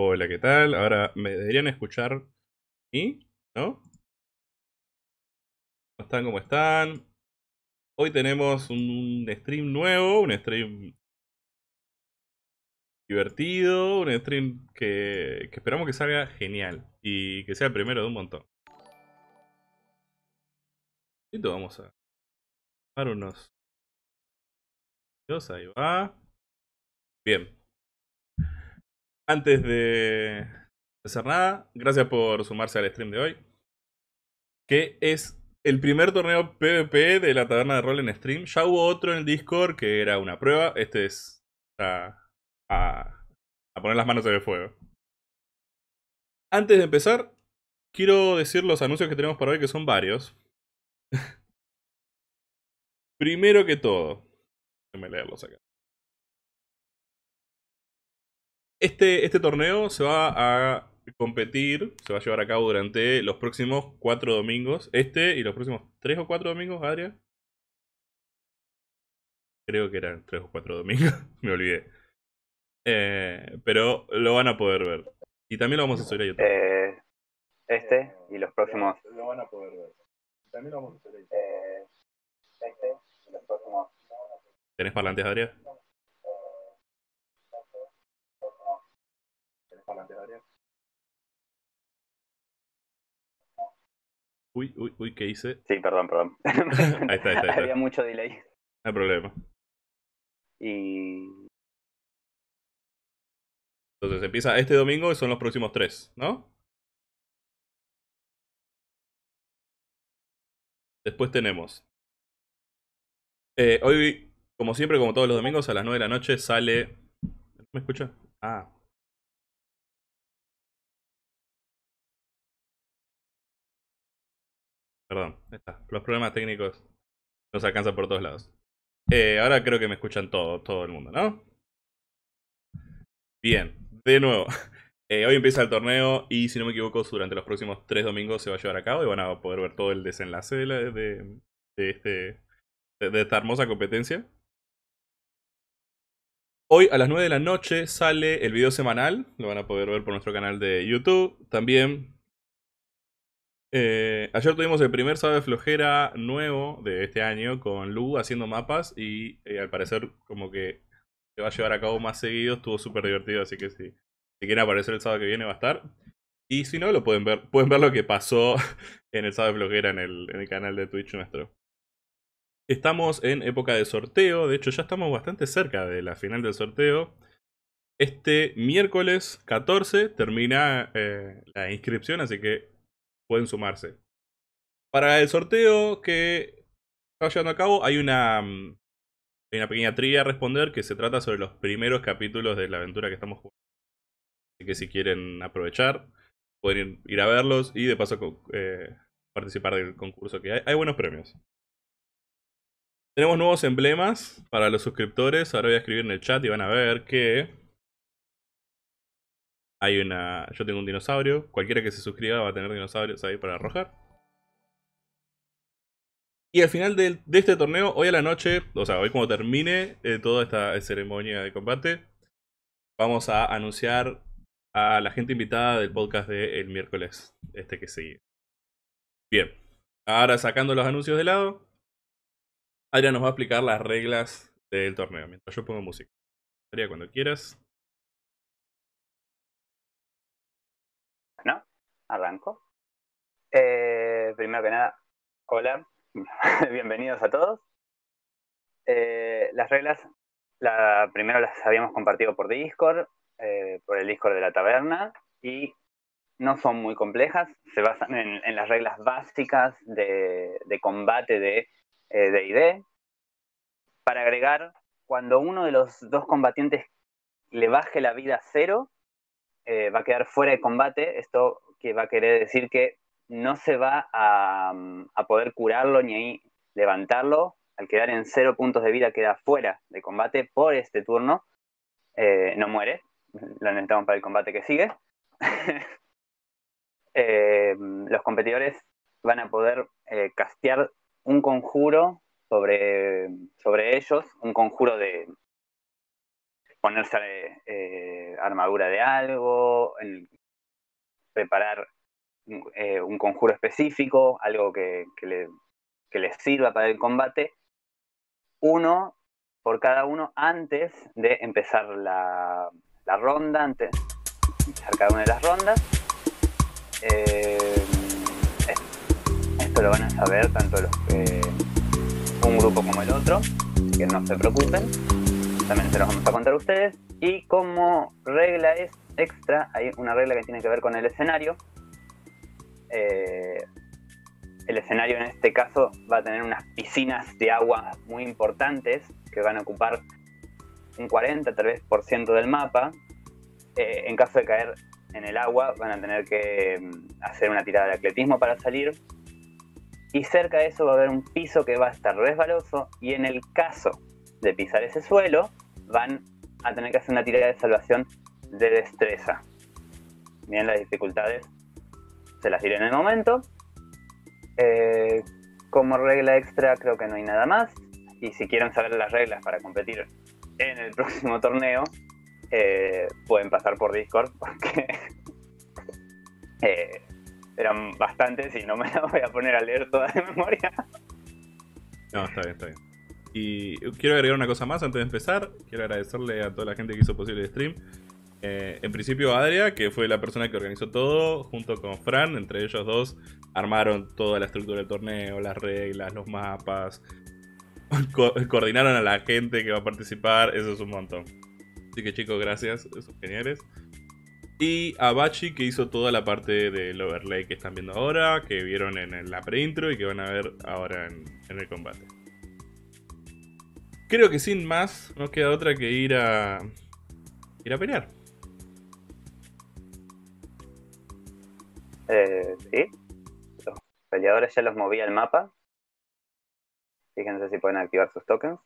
Hola, ¿qué tal? Ahora me deberían escuchar y, ¿no? ¿Cómo están? ¿Cómo están? Hoy tenemos un stream nuevo, un stream divertido, un stream que esperamos que salga genial y que sea el primero de un montón. Y todo, vamos a dar unos... ahí va. Bien. Antes de hacer nada, gracias por sumarse al stream de hoy, que es el primer torneo PvP de la Taberna de Rol en stream. Ya hubo otro en el Discord que era una prueba. Este es a poner las manos en el fuego. Antes de empezar, quiero decir los anuncios que tenemos para hoy, que son varios. Primero que todo, déjenme leerlos acá. Este torneo se va a competir, se va a llevar a cabo durante los próximos 4 domingos. Este y los próximos 3 o 4 domingos, Aadria. Creo que eran 3 o 4 domingos, me olvidé. Pero lo van a poder ver. Y también lo vamos a subir a YouTube. Este y los próximos... Lo van a poder ver. También lo vamos a subir a YouTube. Este y los próximos... ¿Tenés parlantes, Aadria? Uy, uy, uy, ¿qué hice? Sí, perdón. ahí está. Había mucho delay. No hay problema. Y... entonces empieza este domingo y son los próximos 3, ¿no? Después tenemos... hoy, como siempre, como todos los domingos, a las 9 de la noche sale... ¿Me escucha? Ah... perdón, está. Los problemas técnicos nos alcanzan por todos lados. Ahora creo que me escuchan todo el mundo, ¿no? Bien, de nuevo. Hoy empieza el torneo y, si no me equivoco, durante los próximos 3 domingos se va a llevar a cabo y van a poder ver todo el desenlace de esta hermosa competencia. Hoy a las 9 de la noche sale el video semanal. Lo van a poder ver por nuestro canal de YouTube. También... ayer tuvimos el primer Sabe Flojera nuevo de este año con Lu haciendo mapas y al parecer como que se va a llevar a cabo más seguido. Estuvo súper divertido, así que si quieren aparecer el sábado que viene va a estar. Y si no, lo pueden ver lo que pasó en el Sabe Flojera en el canal de Twitch nuestro. Estamos en época de sorteo, de hecho ya estamos bastante cerca de la final del sorteo. Este miércoles 14 termina la inscripción, así que pueden sumarse. Para el sorteo que está llevando a cabo hay una pequeña trivia a responder que se trata sobre los primeros capítulos de la aventura que estamos jugando. Así que si quieren aprovechar, pueden ir a verlos y de paso participar del concurso que hay. Hay buenos premios. Tenemos nuevos emblemas para los suscriptores. Ahora voy a escribir en el chat y van a ver que... yo tengo un dinosaurio. Cualquiera que se suscriba va a tener dinosaurios ahí para arrojar. Y al final de este torneo, hoy a la noche, o sea, hoy cuando termine toda esta ceremonia de combate, vamos a anunciar a la gente invitada del podcast del miércoles que sigue. Bien, ahora sacando los anuncios de lado, Aadria nos va a explicar las reglas del torneo mientras yo pongo música. Aadria, cuando quieras. Arranco. Primero que nada, hola, bienvenidos a todos. Las reglas, primero las habíamos compartido por Discord, por el Discord de la taberna, y no son muy complejas, se basan en las reglas básicas de combate de D&D. Para agregar, cuando uno de los dos combatientes le baje la vida a 0, va a quedar fuera de combate. Esto que va a querer decir que no se va a poder curarlo ni levantarlo. Al quedar en 0 puntos de vida queda fuera de combate por este turno. No muere, lo necesitamos para el combate que sigue. Los competidores van a poder castear un conjuro sobre ellos, un conjuro ponerse armadura de algo, preparar un conjuro específico, algo que les sirva para el combate, uno por cada uno antes de empezar la ronda, antes de empezar cada una de las rondas. Esto lo van a saber tanto los que un grupo como el otro, que no se preocupen, también se los vamos a contar a ustedes. Y como regla es extra, hay una regla que tiene que ver con el escenario. El escenario en este caso va a tener unas piscinas de agua muy importantes que van a ocupar un 40, tal vez, % del mapa. En caso de caer en el agua van a tener que hacer una tirada de atletismo para salir. Y cerca de eso va a haber un piso que va a estar resbaloso, y en el caso de pisar ese suelo van a tener que hacer una tirada de salvación de destreza. Bien, las dificultades se las diré en el momento. Como regla extra creo que no hay nada más, y si quieren saber las reglas para competir en el próximo torneo, pueden pasar por Discord, porque eran bastantes y no me las voy a poner a leer todas de memoria. No, está bien, está bien. Y quiero agregar una cosa más antes de empezar. Quiero agradecerle a toda la gente que hizo posible el stream. En principio Aadria, que fue la persona que organizó todo, junto con Fran, entre ellos dos armaron toda la estructura del torneo, las reglas, los mapas, coordinaron a la gente que va a participar, eso es un montón. Así que chicos, gracias, son geniales. Y a Bachi, que hizo toda la parte del overlay que están viendo ahora, que vieron en la pre-intro y que van a ver ahora en el combate. Creo que sin más, no queda otra que ir a pelear. Sí. Los peleadores ya los moví al mapa. Fíjense si pueden activar sus tokens.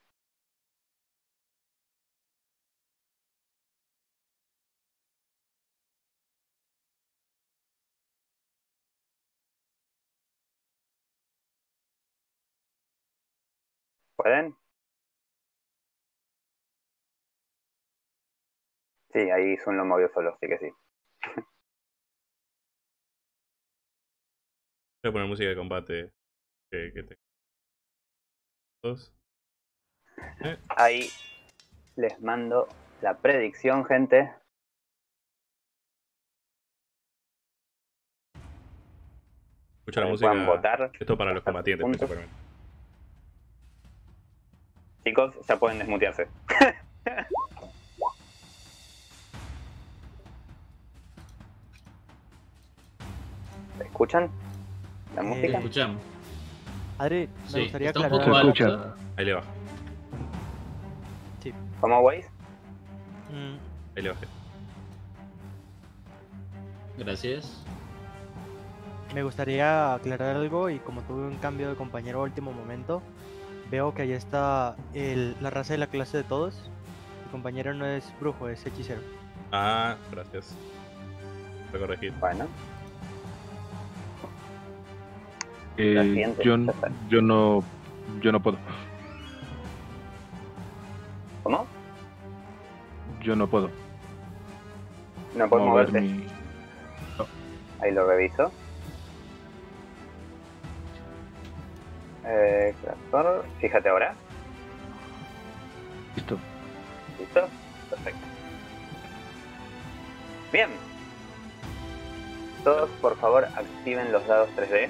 ¿Pueden? Sí, ahí Sun lo movió solo, así que sí. Voy a poner música de combate. Dos. Ahí les mando la predicción, gente. Escucha la música. Pueden votar. Esto para los combatientes, principalmente. Chicos, ya pueden desmutearse. ¿Escuchan la música? Escuchamos. Adri, me gustaría aclarar. Está un poco alto. Ahí le bajo. Sí. ¿Cómo, Waise? Ahí le bajé. Gracias. Me gustaría aclarar algo, y como tuve un cambio de compañero a último momento, veo que allá está la raza de la clase de todos. Mi compañero no es brujo, es hechicero. Ah, gracias. Lo corregí. Bueno. Yo no puedo. ¿Cómo? Yo no puedo. No puedo moverte. No. Ahí lo reviso. Fíjate ahora. Listo. ¿Listo? Perfecto. Bien. Todos, por favor, activen los dados 3D.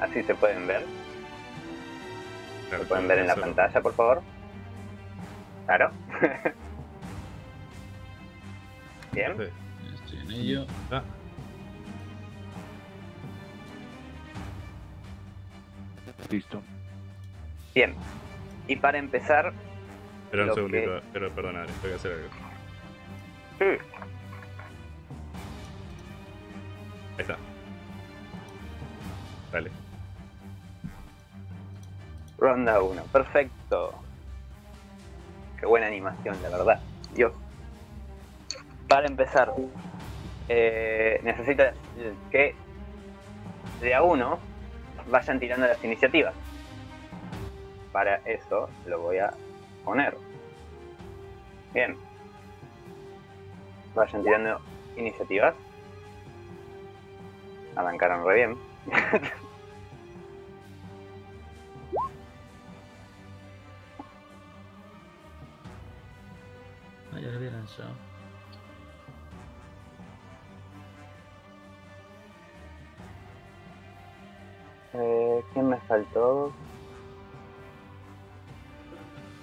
Así se pueden ver. Claro, se pueden ver en la pantalla, por favor. Claro. Bien. Estoy en ello. Listo. Bien. Y para empezar... Espera un segundito, pero perdonad, tengo que hacer algo. Sí. Ahí está. Dale. Ronda 1. Perfecto. Qué buena animación, la verdad. Dios. Para empezar, necesitas que de a uno vayan tirando las iniciativas. Para eso lo voy a poner. Bien. Vayan tirando iniciativas. Arrancaron re bien. No, ya lo había lanzado. ¿Quién me faltó?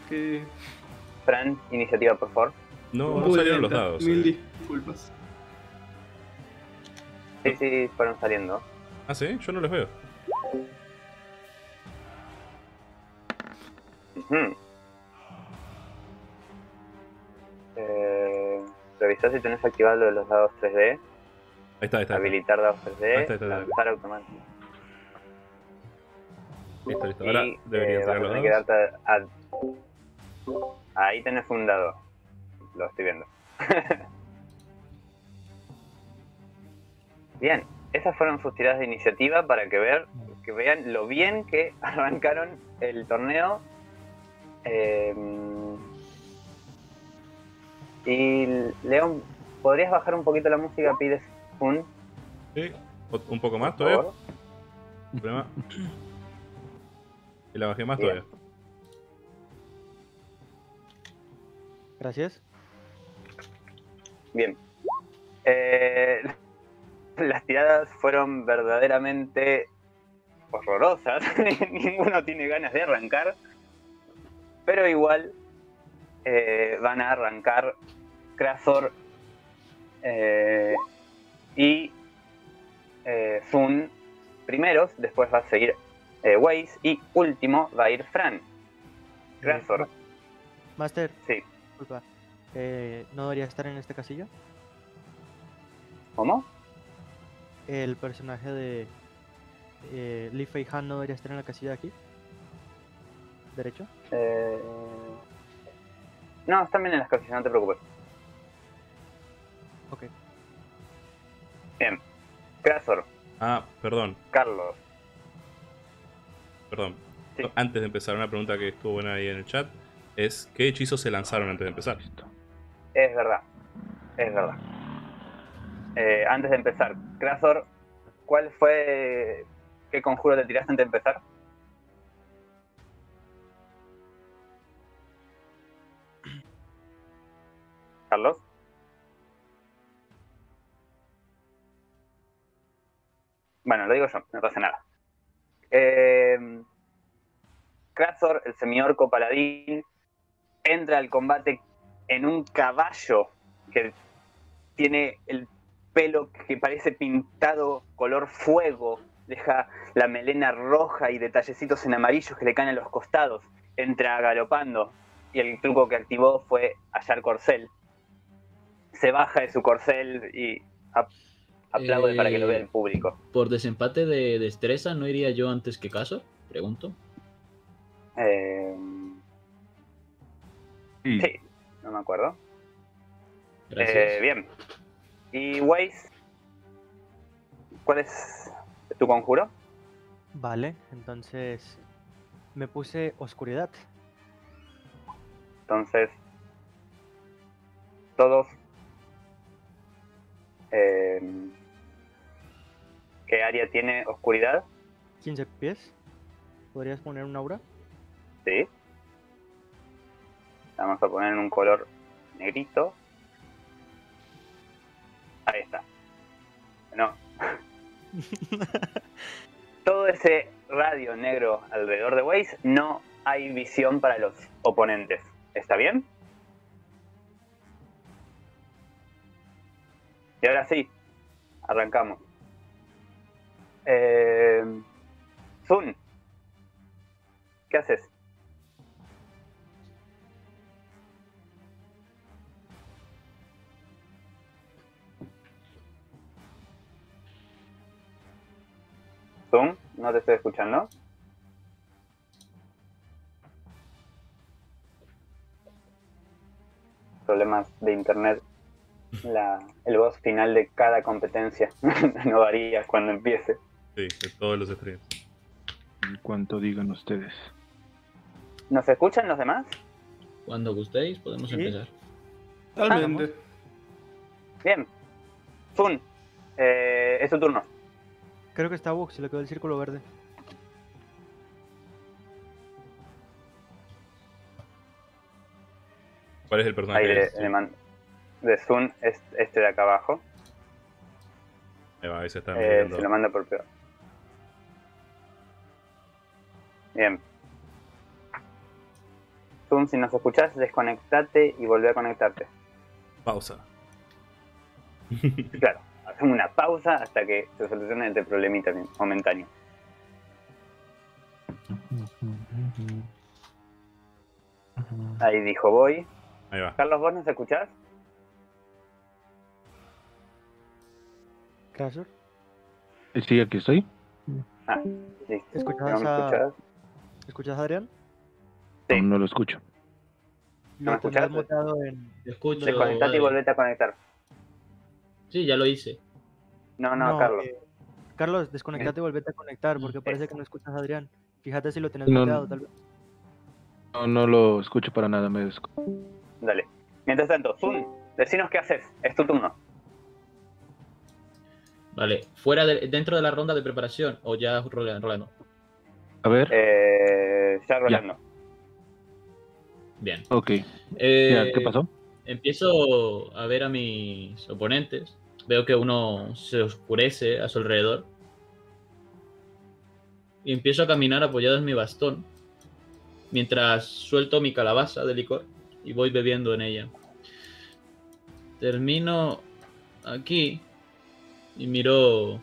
¿Qué? Fran, iniciativa, por favor. No, no salieron los dados. Mil disculpas. Sí, sí, fueron saliendo. Ah, sí, yo no los veo. Uh-huh. Revisá si tenés activado lo de los dados 3D. Ahí está, ahí está. Habilitar dados 3D. Ahí está, ahí está. Lanzar automático. Listo, listo. Ahora debería tener los dados. Ahí tenés un dado. Lo estoy viendo. Bien, esas fueron sus tiradas de iniciativa para que vean lo bien que arrancaron el torneo. Y León, ¿podrías bajar un poquito la música? ¿Pides un? Sí, un poco más todavía. ¿Un problema? Y la bajé más bien. Todavía. Gracias. Bien. Las tiradas fueron verdaderamente horrorosas. Ninguno tiene ganas de arrancar. Pero igual van a arrancar Crasor y Sun primeros. Después va a seguir Waise. Y último va a ir Fran. Crasor. Master. Sí. Disculpa. ¿No debería estar en este casillo? ¿Cómo? El personaje de Lee Fei Han no debería estar en la casilla de aquí. ¿Derecho? No, están bien en las casillas, no te preocupes. Ok. Bien. Crasor. Ah, perdón. Carlos. Perdón. Sí. Antes de empezar, una pregunta que estuvo buena ahí en el chat es ¿qué hechizos se lanzaron antes de empezar? Es verdad. Es verdad. Antes de empezar, Crasor, ¿cuál fue? ¿Qué conjuro te tiraste antes de empezar? ¿Carlos? Bueno, lo digo yo, no pasa nada. Crasor, el semiorco paladín, entra al combate en un caballo que tiene el pelo que parece pintado color fuego, deja la melena roja y detallecitos en amarillos que le caen a los costados, entra galopando y el truco que activó fue hallar corcel. Se baja de su corcel y aplaude para que lo vea el público. ¿Por desempate de destreza no iría yo antes que Caso? Pregunto. Sí, no me acuerdo. Gracias. Bien. Y Waise, ¿cuál es tu conjuro? Vale, entonces me puse oscuridad. Entonces todos ¿qué área tiene oscuridad? 15 pies. ¿Podrías poner un aura? Sí. La vamos a poner en un color negrito. Ahí está. No. Todo ese radio negro alrededor de Waise, no hay visión para los oponentes. ¿Está bien? Y ahora sí, arrancamos. Sun, ¿qué haces? Zoom, no te estoy escuchando. Problemas de internet. El boss final de cada competencia. No varía cuando empiece. Sí, de todos los streams. En cuanto digan ustedes. ¿Nos escuchan los demás? Cuando gustéis podemos empezar. Totalmente. Bien. Sun, es tu turno. Creo que está Vox, se le quedó el círculo verde. ¿Cuál es el personaje? Ahí de Sun, es este de acá abajo. Ahí se está mirando. Se lo manda por peor. Bien. Zoom, si nos escuchás, desconectate y volvé a conectarte. Pausa. Claro, hacemos una pausa hasta que se solucione este problemita momentáneo. Ahí dijo voy. Ahí va. Carlos, ¿vos nos escuchás? ¿Castor? Sí, aquí estoy. Ah, sí. ¿Escuchás a Adrián? Sí. No lo escucho. No, ¿me escuchás? Escucho, desconectate y volvete a conectar. Sí, ya lo hice. No, Carlos. Carlos, desconectate y volvete a conectar, porque parece que no escuchas a Adrián. Fíjate si lo tenés bloqueado, tal vez. No lo escucho para nada, me desconecto. Dale. Mientras tanto, Zoom, decinos qué haces. Es tu turno. Vale. ¿Dentro de la ronda de preparación o ya rolando? A ver. Ya rolando. Ya. Bien. Ok. ¿Qué pasó? Empiezo a ver a mis oponentes. Veo que uno se oscurece a su alrededor. Y empiezo a caminar apoyado en mi bastón. Mientras suelto mi calabaza de licor y voy bebiendo en ella. Termino aquí y miro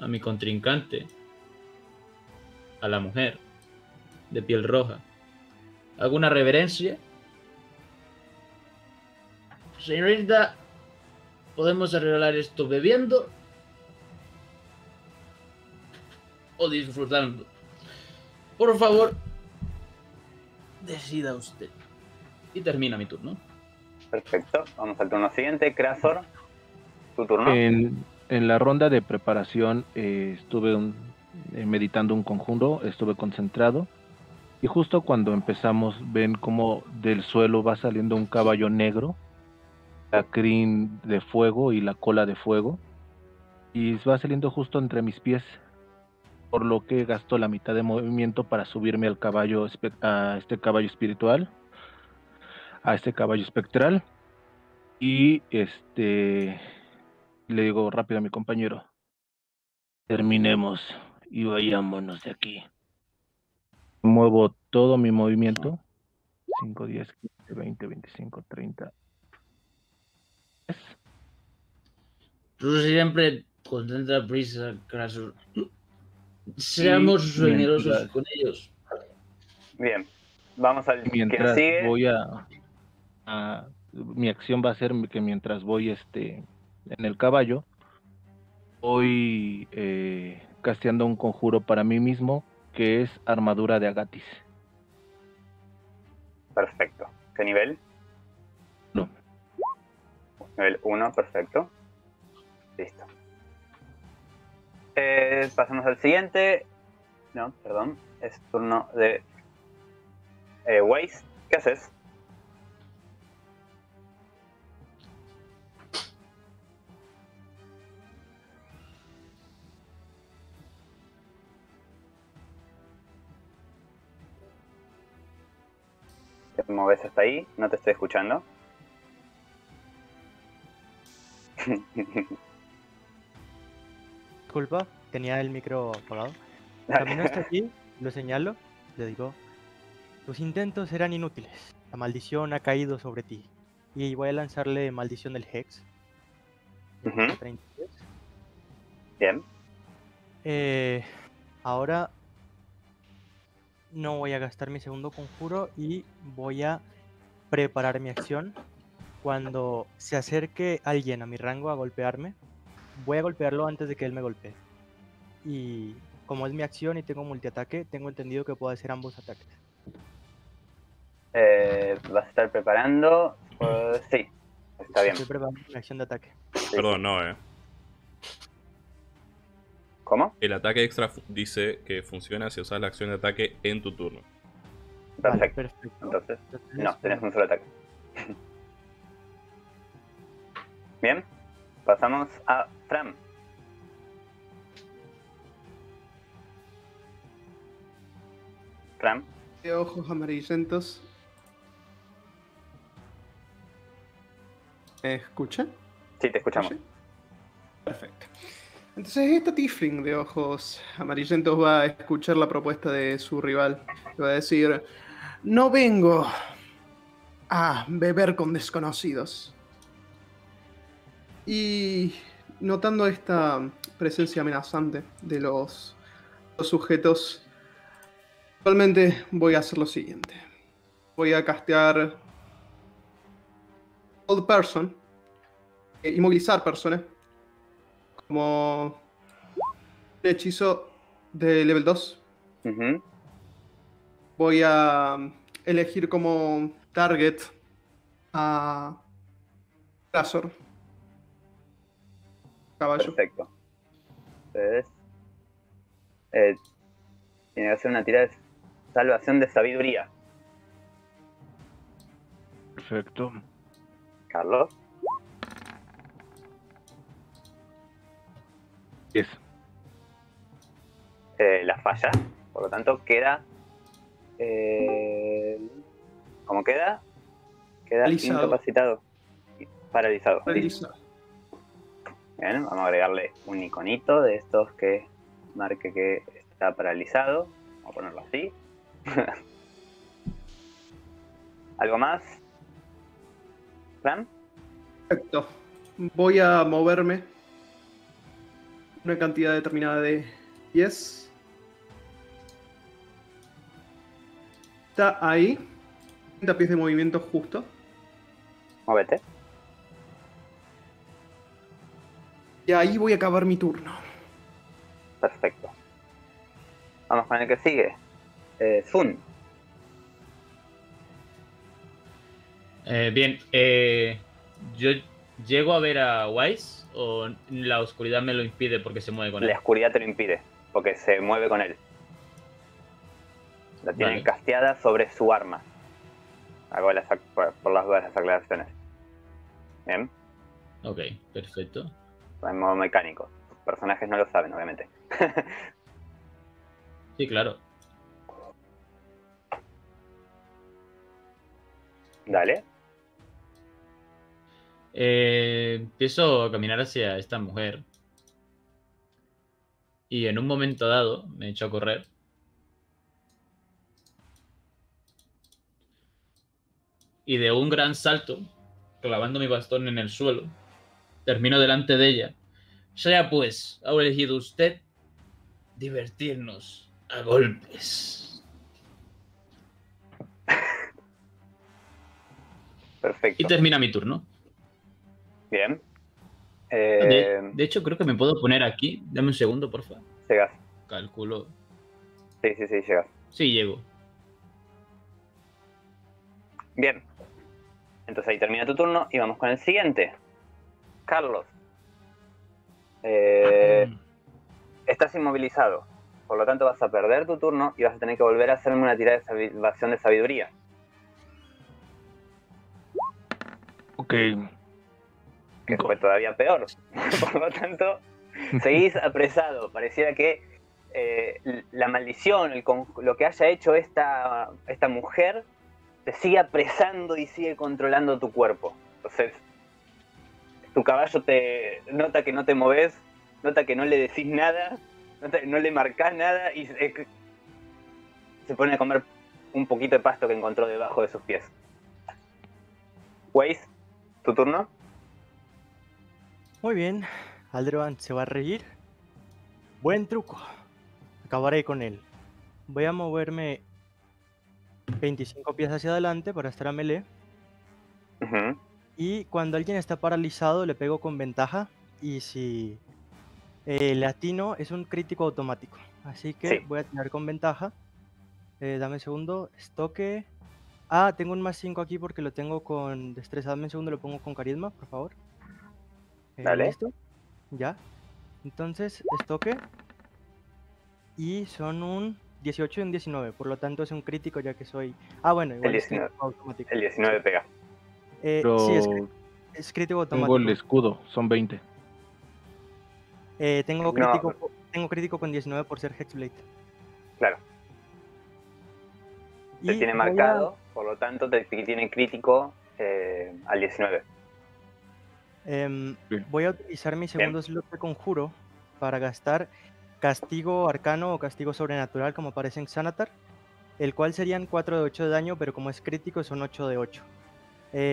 a mi contrincante. A la mujer de piel roja. Hago una reverencia. Señorita, ¿podemos arreglar esto bebiendo o disfrutando? Por favor, decida usted. Y termina mi turno. Perfecto, vamos al turno siguiente. Crasor, tu turno. En la ronda de preparación estuve meditando un conjuro, estuve concentrado. Y justo cuando empezamos, ven como del suelo va saliendo un caballo negro, la crin de fuego y la cola de fuego, y va saliendo justo entre mis pies, por lo que gasto la mitad de movimiento para subirme al caballo, a este caballo espiritual, a este caballo espectral, y le digo rápido a mi compañero, terminemos y vayámonos de aquí. Muevo todo mi movimiento. 5, 10, 15, 20, 25, 30. Tú siempre con tanta prisa, Crasur. Seamos generosos con ellos. Bien, vamos al mientras que sigue. Voy a mi acción va a ser que mientras voy en el caballo, voy casteando un conjuro para mí mismo, que es armadura de Agatis. Perfecto. ¿Qué nivel? No. Nivel 1, perfecto. Listo. Pasamos al siguiente. No, perdón. Es turno de Waise. ¿Qué haces? Te moves hasta ahí, no te estoy escuchando. Disculpa, tenía el micro apagado. Camino hasta aquí, lo señalo, le digo, tus intentos eran inútiles, la maldición ha caído sobre ti. Y voy a lanzarle maldición del Hex. Uh-huh. 33. Bien. Ahora no voy a gastar mi segundo conjuro y voy a preparar mi acción. Cuando se acerque alguien a mi rango a golpearme, voy a golpearlo antes de que él me golpee. Y como es mi acción y tengo multiataque, tengo entendido que puedo hacer ambos ataques. ¿Vas a estar preparando? Sí, está bien. Estoy preparando mi acción de ataque. Sí. Perdón, no. ¿Cómo? El ataque extra dice que funciona si usas la acción de ataque en tu turno. Vale, perfecto. Entonces, no, tenés un solo ataque. Bien, pasamos a Fran. Fran. De ojos amarillentos. ¿Escucha? Sí, te escuchamos. ¿Escucha? Perfecto. Entonces esta tiefling de ojos amarillentos va a escuchar la propuesta de su rival. Le va a decir: no vengo a beber con desconocidos. Y notando esta presencia amenazante de los sujetos, actualmente voy a hacer lo siguiente. Voy a castear Old Person, inmovilizar persona, como el hechizo de level 2. Uh-huh. Voy a elegir como target a Razor, caballo. Perfecto. Entonces, tiene que hacer una tirada de salvación de sabiduría. Perfecto. Carlos. 10. La falla, por lo tanto queda... ¿cómo queda? Queda incapacitado. Paralizado. Paralizado. Bien, vamos a agregarle un iconito de estos que marque que está paralizado. Vamos a ponerlo así. ¿Algo más? ¿Plan? Perfecto. Voy a moverme una cantidad determinada de 10. Está ahí. 30 pies de movimiento justo. Móvete. Y ahí voy a acabar mi turno. Perfecto. Vamos con el que sigue. Sun. Bien. Yo llego a ver a Waise. ¿O la oscuridad me lo impide porque se mueve con él? La oscuridad te lo impide porque se mueve con él. La tienen casteada sobre su arma. Hago las, por las dudas, las aclaraciones. Bien. Ok, perfecto. En modo mecánico. Los personajes no lo saben, obviamente. Sí, claro. Dale. Empiezo a caminar hacia esta mujer y en un momento dado me echo a correr. Y de un gran salto, clavando mi bastón en el suelo, termino delante de ella. Sea pues, ha elegido usted divertirnos a golpes. Perfecto. Y termina mi turno. Bien. De hecho, creo que me puedo poner aquí. Dame un segundo, por favor. Llegas. Calculo. Sí, sí, sí, llegas. Sí, llego. Bien. Entonces ahí termina tu turno y vamos con el siguiente. Carlos. Estás inmovilizado. Por lo tanto, vas a perder tu turno y vas a tener que volver a hacerme una tirada de salvación de sabiduría. Ok. Que fue todavía peor. Por lo tanto, seguís apresado. Pareciera que la maldición, lo que haya hecho esta mujer, te sigue apresando y sigue controlando tu cuerpo. Entonces, tu caballo te nota que no te moves, nota que no le decís nada, no le marcás nada y se pone a comer un poquito de pasto que encontró debajo de sus pies. Waise, ¿tu turno? Muy bien, Aldrevan se va a reír. Buen truco. Acabaré con él. Voy a moverme 25 pies hacia adelante para estar a melee. Uh-huh. Y cuando alguien está paralizado le pego con ventaja. Y si le atino es un crítico automático. Así que sí, voy a atinar con ventaja. Dame un segundo. Estoque. Ah, tengo un más 5 aquí porque lo tengo con destreza. Dame un segundo, lo pongo con carisma, por favor. Dale. ¿Listo? Ya. Entonces, estoque. Y son un 18 y un 19. Por lo tanto, es un crítico ya que soy... Ah, bueno, igual el 19 pega. Sí, es, Es crítico automático. Tengo el escudo, son 20. Tengo crítico con 19 por ser Hexblade. Claro. Te tiene marcado, por lo tanto te tiene crítico al 19. Voy a utilizar mi segundo slot de conjuro para gastar castigo arcano o castigo sobrenatural, como aparece en Xanathar, el cual serían 4 de 8 de daño, pero como es crítico son 8 de 8.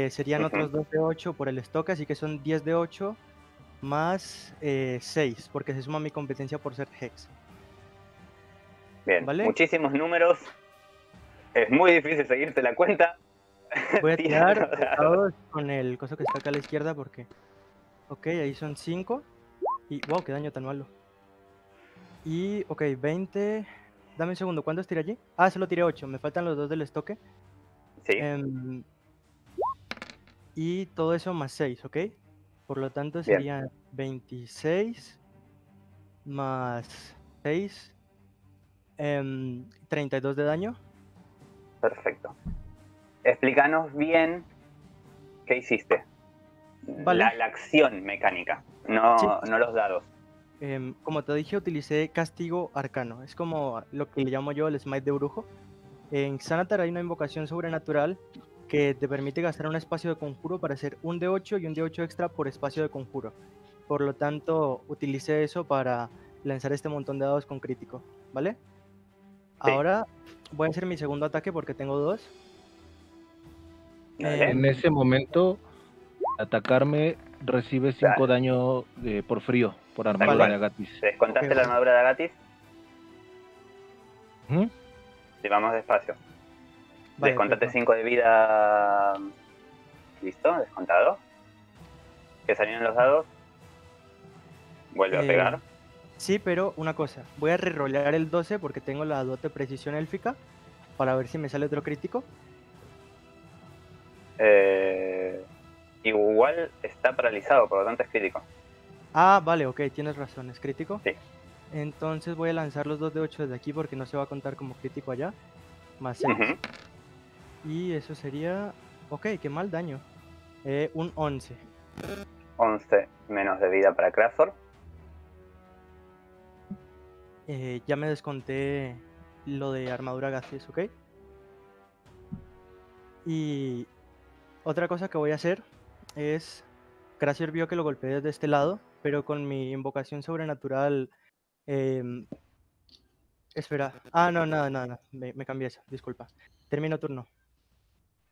Serían otros 2 de 8 por el estoque, así que son 10 de 8 más 6, porque se suma mi competencia por ser Hex. Bien, ¿vale? Muchísimos números. Es muy difícil seguirte la cuenta. Voy a tirar con el coso que está acá a la izquierda porque... Ok, ahí son 5. Y wow, qué daño tan malo. Y ok, 20... Dame un segundo, ¿cuántos tiré allí? Ah, solo tiré 8, me faltan los 2 del estoque. Sí. Y todo eso más 6, ¿ok? Por lo tanto serían 26 más 6, 32 de daño. Perfecto. Explícanos bien qué hiciste. Vale. La acción mecánica, no los dados. Como te dije, utilicé castigo arcano. Es como lo que le llamo yo el smite de brujo. En Xanathar hay una invocación sobrenatural que te permite gastar un espacio de conjuro para hacer un D8 y un D8 extra por espacio de conjuro. Por lo tanto, utilicé eso para lanzar este montón de dados con crítico, ¿vale? Sí. Ahora voy a hacer mi segundo ataque porque tengo 2. En ese momento, atacarme recibe 5 daño por frío, por armadura de Agatis. ¿Te descontaste la armadura de Agatis? Sí, vamos despacio. Descontate 5 de vida. Listo, descontado. Que salieron los dados. Vuelve a pegar. Sí, pero una cosa. Voy a rerollar el 12 porque tengo la dote precisión élfica. Para ver si me sale otro crítico. Igual está paralizado, por lo tanto es crítico. Ah, vale, ok, tienes razón, es crítico. Sí. Entonces voy a lanzar los 2 de 8 desde aquí porque no se va a contar como crítico allá. Más 6. Y eso sería... Ok, qué mal daño. Un 11. 11 menos de vida para Crawford. Ya me desconté lo de armadura gaseosa, ¿ok? Y otra cosa que voy a hacer es... Crasher vio que lo golpeé desde este lado, pero con mi invocación sobrenatural... Espera. Ah, no, nada. Me cambié eso, disculpa. Termino turno.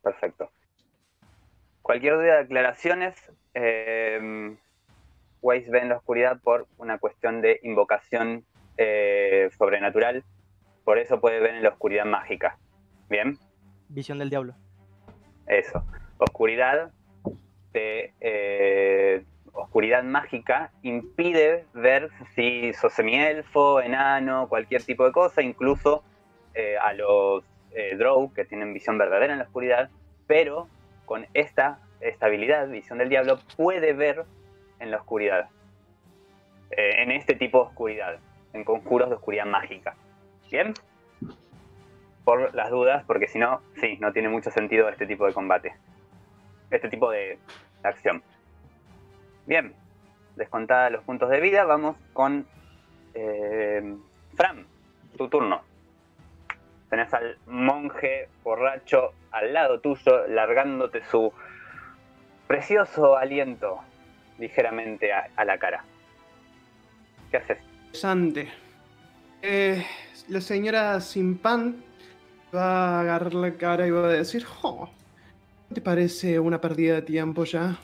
Perfecto. Cualquier duda de aclaraciones, Waise ve en la oscuridad por una cuestión de invocación sobrenatural. Por eso puede ver en la oscuridad mágica. ¿Bien? Visión del diablo. Eso. Oscuridad mágica impide ver si sos semielfo, enano, cualquier tipo de cosa, incluso a los drow que tienen visión verdadera en la oscuridad, pero con esta habilidad, visión del diablo, puede ver en la oscuridad, en este tipo de oscuridad, en conjuros de oscuridad mágica. ¿Bien? Por las dudas, porque si no, sí, no tiene mucho sentido este tipo de combate, este tipo de acción. Bien, descontada los puntos de vida, vamos con Fran, tu turno. Tenés al monje borracho al lado tuyo, largándote su precioso aliento ligeramente a la cara. ¿Qué haces? Sante. La señora sin pan va a agarrar la cara y va a decir, ¿no te parece una pérdida de tiempo ya?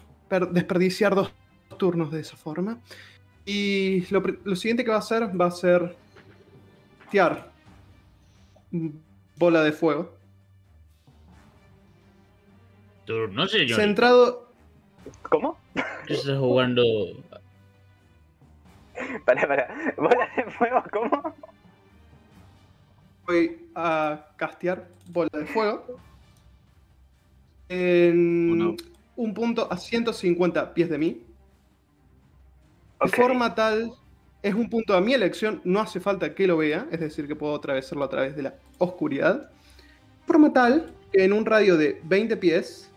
Desperdiciar 2 turnos de esa forma. Y lo siguiente que va a hacer tirar bola de fuego. No sé, yo centrado. ¿Cómo? ¿Qué estás jugando? Para bola de fuego, ¿cómo? Voy a castear bola de fuego en un punto a 150 pies de mí. Okay. De forma tal, es un punto a mi elección, no hace falta que lo vea, es decir, que puedo atravesarlo a través de la oscuridad. De forma tal que en un radio de 20 pies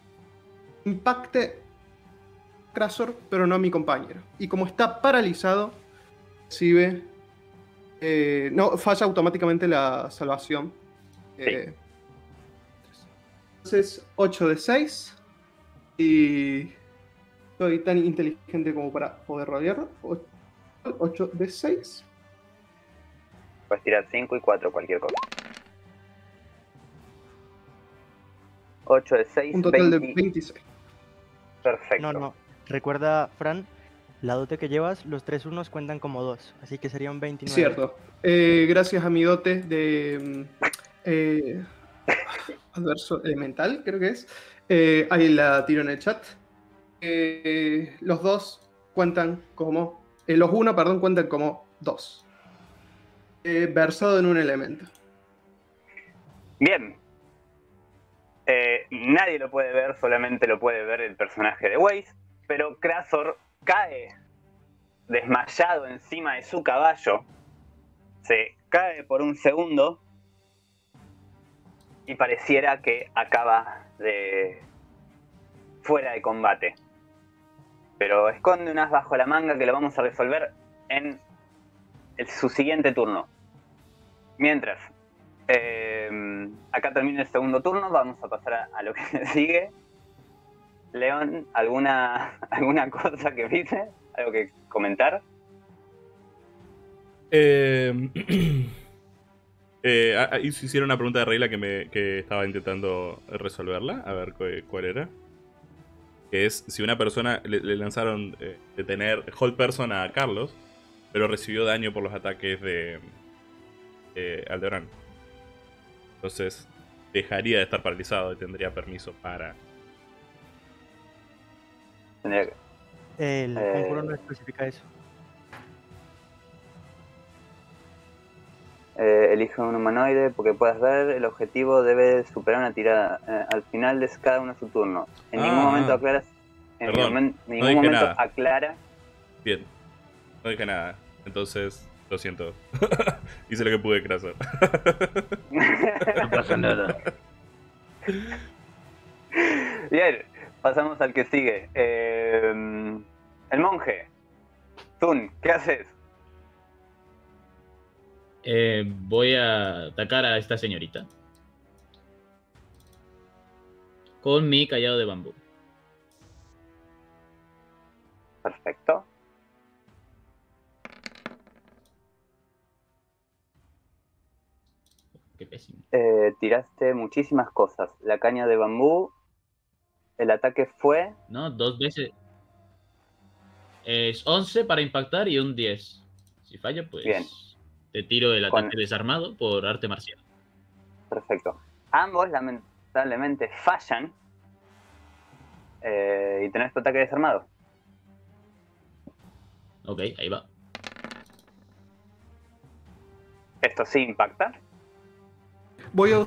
impacte Krasor, pero no a mi compañero. Y como está paralizado, recibe... no, falla automáticamente la salvación. Sí. Entonces, 8 de 6. Y... soy tan inteligente como para poder rodearlo. 8 de 6. Puedes tirar 5 y 4, cualquier cosa. 8 de 6, un total 20... de 26. Perfecto. No, recuerda, Fran, la dote que llevas, los 3 unos cuentan como 2, así que serían 29. Cierto. Gracias a mi dote de... adverso elemental, creo que es. Ahí la tiro en el chat. Los 2 cuentan como... los 1, perdón, cuentan como 2. Versado en un elemento. Bien. Nadie lo puede ver, solamente lo puede ver el personaje de Waise, pero Krasor cae desmayado encima de su caballo, se cae por un segundo y pareciera que acaba de fuera de combate. Pero esconde un as bajo la manga que lo vamos a resolver en su siguiente turno. Mientras acá termina el segundo turno, vamos a pasar a lo que sigue. León, ¿alguna cosa que viste? ¿Algo que comentar? Hicieron una pregunta de regla que estaba intentando resolverla. A ver cuál era. Es si una persona... Le lanzaron detener Hold Person a Carlos, pero recibió daño por los ataques de Alderaan. Entonces dejaría de estar paralizado y tendría permiso para... El conjuro no especifica eso. Elige un humanoide porque puedas ver. El objetivo debe superar una tirada al final de cada uno su turno. En ningún momento aclaras. En ningún momento nada. Aclara. Bien. No dije nada, entonces lo siento. Hice lo que pude, Krasor. No pasa nada. Bien, pasamos al que sigue. El monje. Sun, ¿qué haces? Voy a atacar a esta señorita con mi cayado de bambú. Perfecto. Tiraste muchísimas cosas. La caña de bambú. El ataque fue... No, 2 veces. Es 11 para impactar y un 10. Si falla, pues... Bien. Te tiro el ataque desarmado por arte marcial. Perfecto. Ambos lamentablemente fallan. Y tenés tu ataque desarmado. Ok, ahí va. Esto sí impacta. Voy a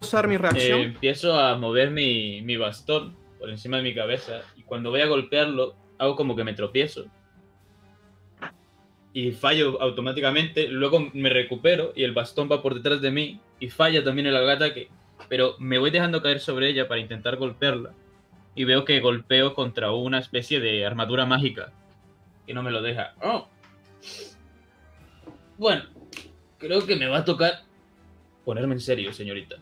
usar mi reacción. Empiezo a mover mi bastón por encima de mi cabeza y cuando voy a golpearlo hago como que me tropiezo y fallo automáticamente. Luego me recupero y el bastón va por detrás de mí y falla también el ataque, pero me voy dejando caer sobre ella para intentar golpearla y veo que golpeo contra una especie de armadura mágica que no me lo deja. Oh. Bueno, creo que me va a tocar ponerme en serio, señorita.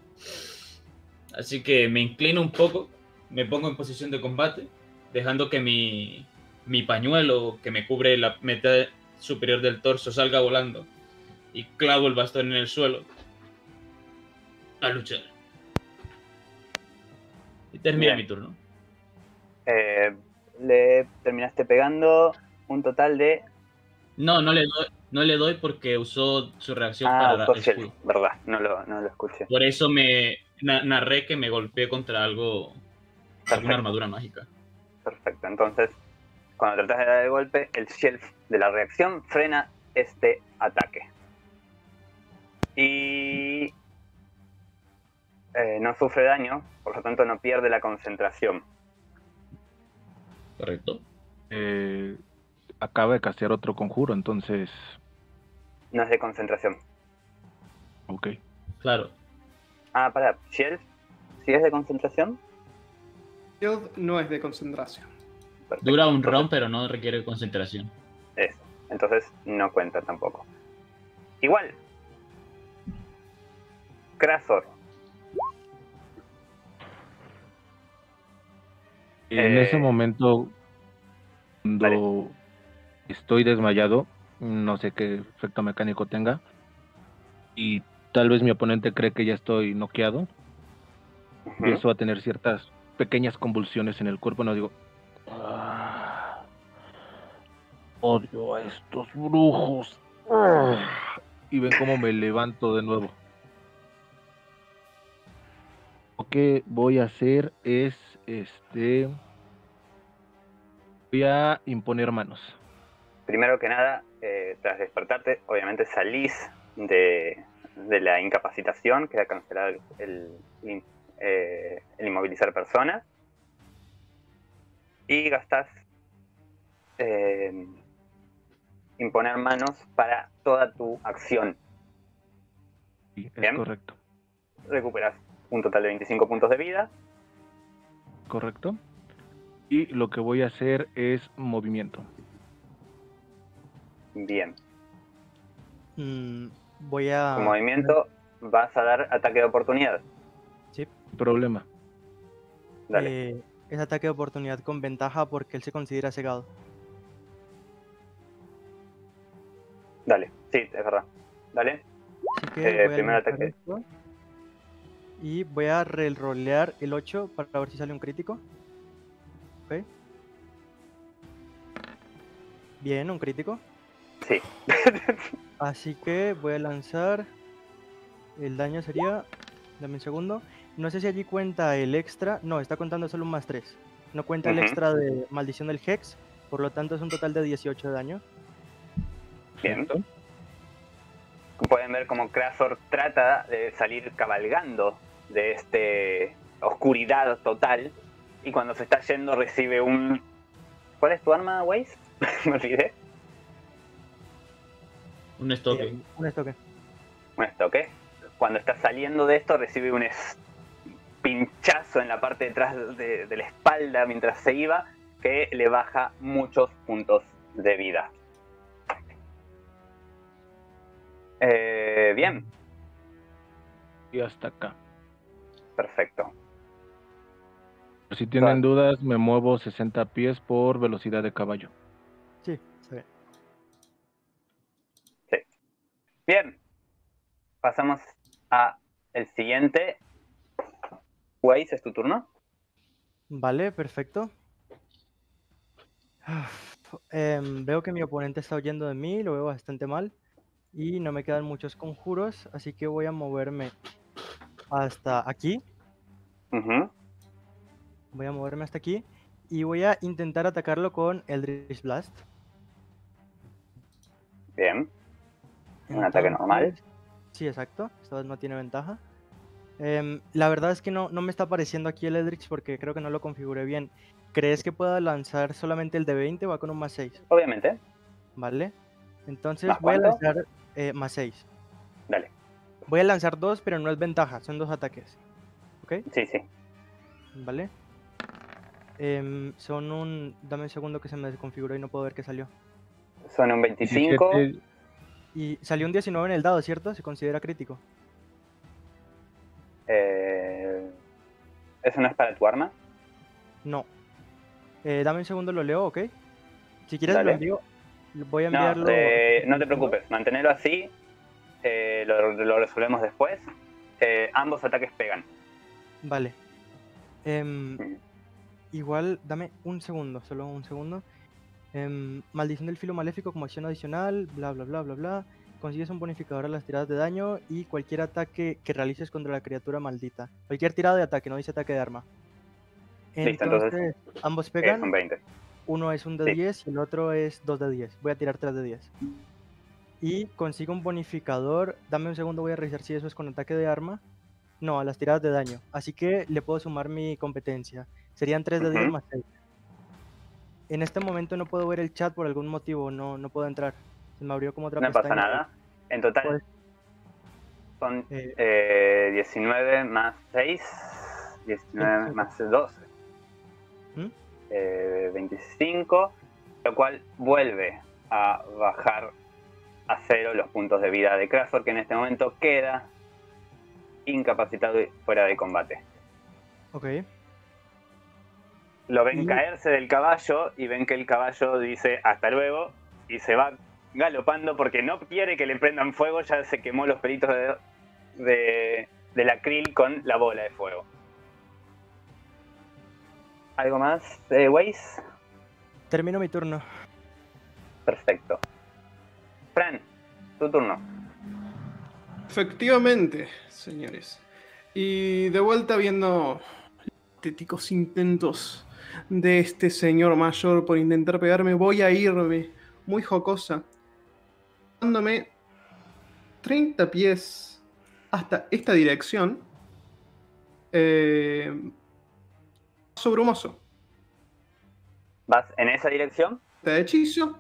Así que me inclino un poco, me pongo en posición de combate, dejando que mi pañuelo que me cubre la mitad superior del torso salga volando y clavo el bastón en el suelo a luchar. Y termina mi turno. Le terminaste pegando un total de... No le doy porque usó su reacción para... Cochel, verdad, no lo escuché. Por eso me narré que me golpeé contra algo... Perfecto. Alguna armadura mágica. Perfecto, entonces, cuando tratas de dar el golpe, el shelf de la reacción frena este ataque. Y... no sufre daño, por lo tanto no pierde la concentración. Correcto. Acaba de castear otro conjuro, entonces... No es de concentración. Ok. Claro. Ah, pará. ¿Shield? ¿Sí es de concentración? Shield no es de concentración. Perfecto. Dura un round, pero no requiere concentración. Eso. Entonces no cuenta tampoco. Igual. Crasor. En ese momento, cuando estoy desmayado, no sé qué efecto mecánico tenga, y tal vez mi oponente cree que ya estoy noqueado, uh-huh, empiezo a tener ciertas pequeñas convulsiones en el cuerpo, no digo, ah, odio a estos brujos, ah, y ven cómo me levanto de nuevo. Lo que voy a hacer es, voy a imponer manos. Primero que nada, tras despertarte, obviamente salís de la incapacitación, queda cancelado el inmovilizar personas, y gastás imponer manos para toda tu acción. Sí, es correcto. Recuperás un total de 25 puntos de vida. Correcto. Y lo que voy a hacer es movimiento. Bien. Voy a... Con movimiento vas a dar ataque de oportunidad. Sí. Problema. Dale. Es ataque de oportunidad con ventaja porque él se considera cegado. Dale. Sí, es verdad. Dale. Primer ataque. Y voy a re-rolear el 8 para ver si sale un crítico. Ok. Bien, un crítico. Sí. Así que voy a lanzar. El daño sería... Dame un segundo. No sé si allí cuenta el extra. No, está contando solo un +3. No cuenta el extra de maldición del Hex. Por lo tanto es un total de 18 de daño. Bien. Pueden ver cómo Crasor trata de salir cabalgando de esta oscuridad total. Y cuando se está yendo recibe un... ¿Cuál es tu arma, Waze? Me olvidé. Un estoque. Un estoque. Un estoque. Cuando está saliendo de esto recibe un pinchazo en la parte de atrás de la espalda mientras se iba, que le baja muchos puntos de vida. Bien. Y hasta acá. Perfecto. Si tienen dudas, me muevo 60 pies por velocidad de caballo. Sí, está bien. Sí. Bien. Pasamos a el siguiente. Waze, ¿es tu turno? Vale, perfecto. Veo que mi oponente está huyendo de mí, lo veo bastante mal. Y no me quedan muchos conjuros, así que voy a moverme hasta aquí. Uh-huh. Voy a moverme hasta aquí y voy a intentar atacarlo con Eldritch Blast. Bien. Un ataque normal. Sí, exacto. Esta vez no tiene ventaja. La verdad es que no me está apareciendo aquí el Eldritch porque creo que no lo configuré bien. ¿Crees que pueda lanzar solamente el de 20 o va con un +6? Obviamente. Vale. Entonces voy a lanzar +6. Dale. Voy a lanzar 2, pero no es ventaja. Son 2 ataques. ¿Ok? Sí, sí. Vale. Son un... Dame un segundo que se me desconfiguró y no puedo ver qué salió. Son un 25. 17. Y salió un 19 en el dado, ¿cierto? Se considera crítico. ¿Eso no es para tu arma? No. Dame un segundo, lo leo, ¿ok? Si quieres lo digo. Voy a enviarlo... no te preocupes, mantenerlo así. Lo resolvemos después. Ambos ataques pegan. Vale. Igual, dame un segundo, solo un segundo. Maldición del filo maléfico como acción adicional, bla bla bla bla bla. Consigues un bonificador a las tiradas de daño y cualquier ataque que realices contra la criatura maldita. Cualquier tirada de ataque, no dice ataque de arma. Entonces, ambos pegan. Son 20. Uno es un de 10 y el otro es 2 de 10. Voy a tirar 3 de 10. Y consigo un bonificador. Dame un segundo, voy a revisar si eso es con ataque de arma. No, a las tiradas de daño. Así que le puedo sumar mi competencia. Serían 3 de 10 más 6. En este momento no puedo ver el chat por algún motivo. No puedo entrar. Se me abrió como otra pestaña. No pasa nada. En total son 19 más 6. 19 más 12. 25, lo cual vuelve a bajar a cero los puntos de vida de Crasor, que en este momento queda incapacitado y fuera de combate. Ok. Lo ven caerse del caballo y ven que el caballo dice hasta luego y se va galopando porque no quiere que le prendan fuego, ya se quemó los pelitos del acril con la bola de fuego. ¿Algo más, Waise? Termino mi turno. Perfecto. Fran, tu turno. Efectivamente, señores. Y de vuelta viendo patéticos intentos de este señor mayor por intentar pegarme, voy a irme muy jocosa, dándome 30 pies hasta esta dirección. Paso brumoso. ¿Vas en esa dirección? Te hechizo.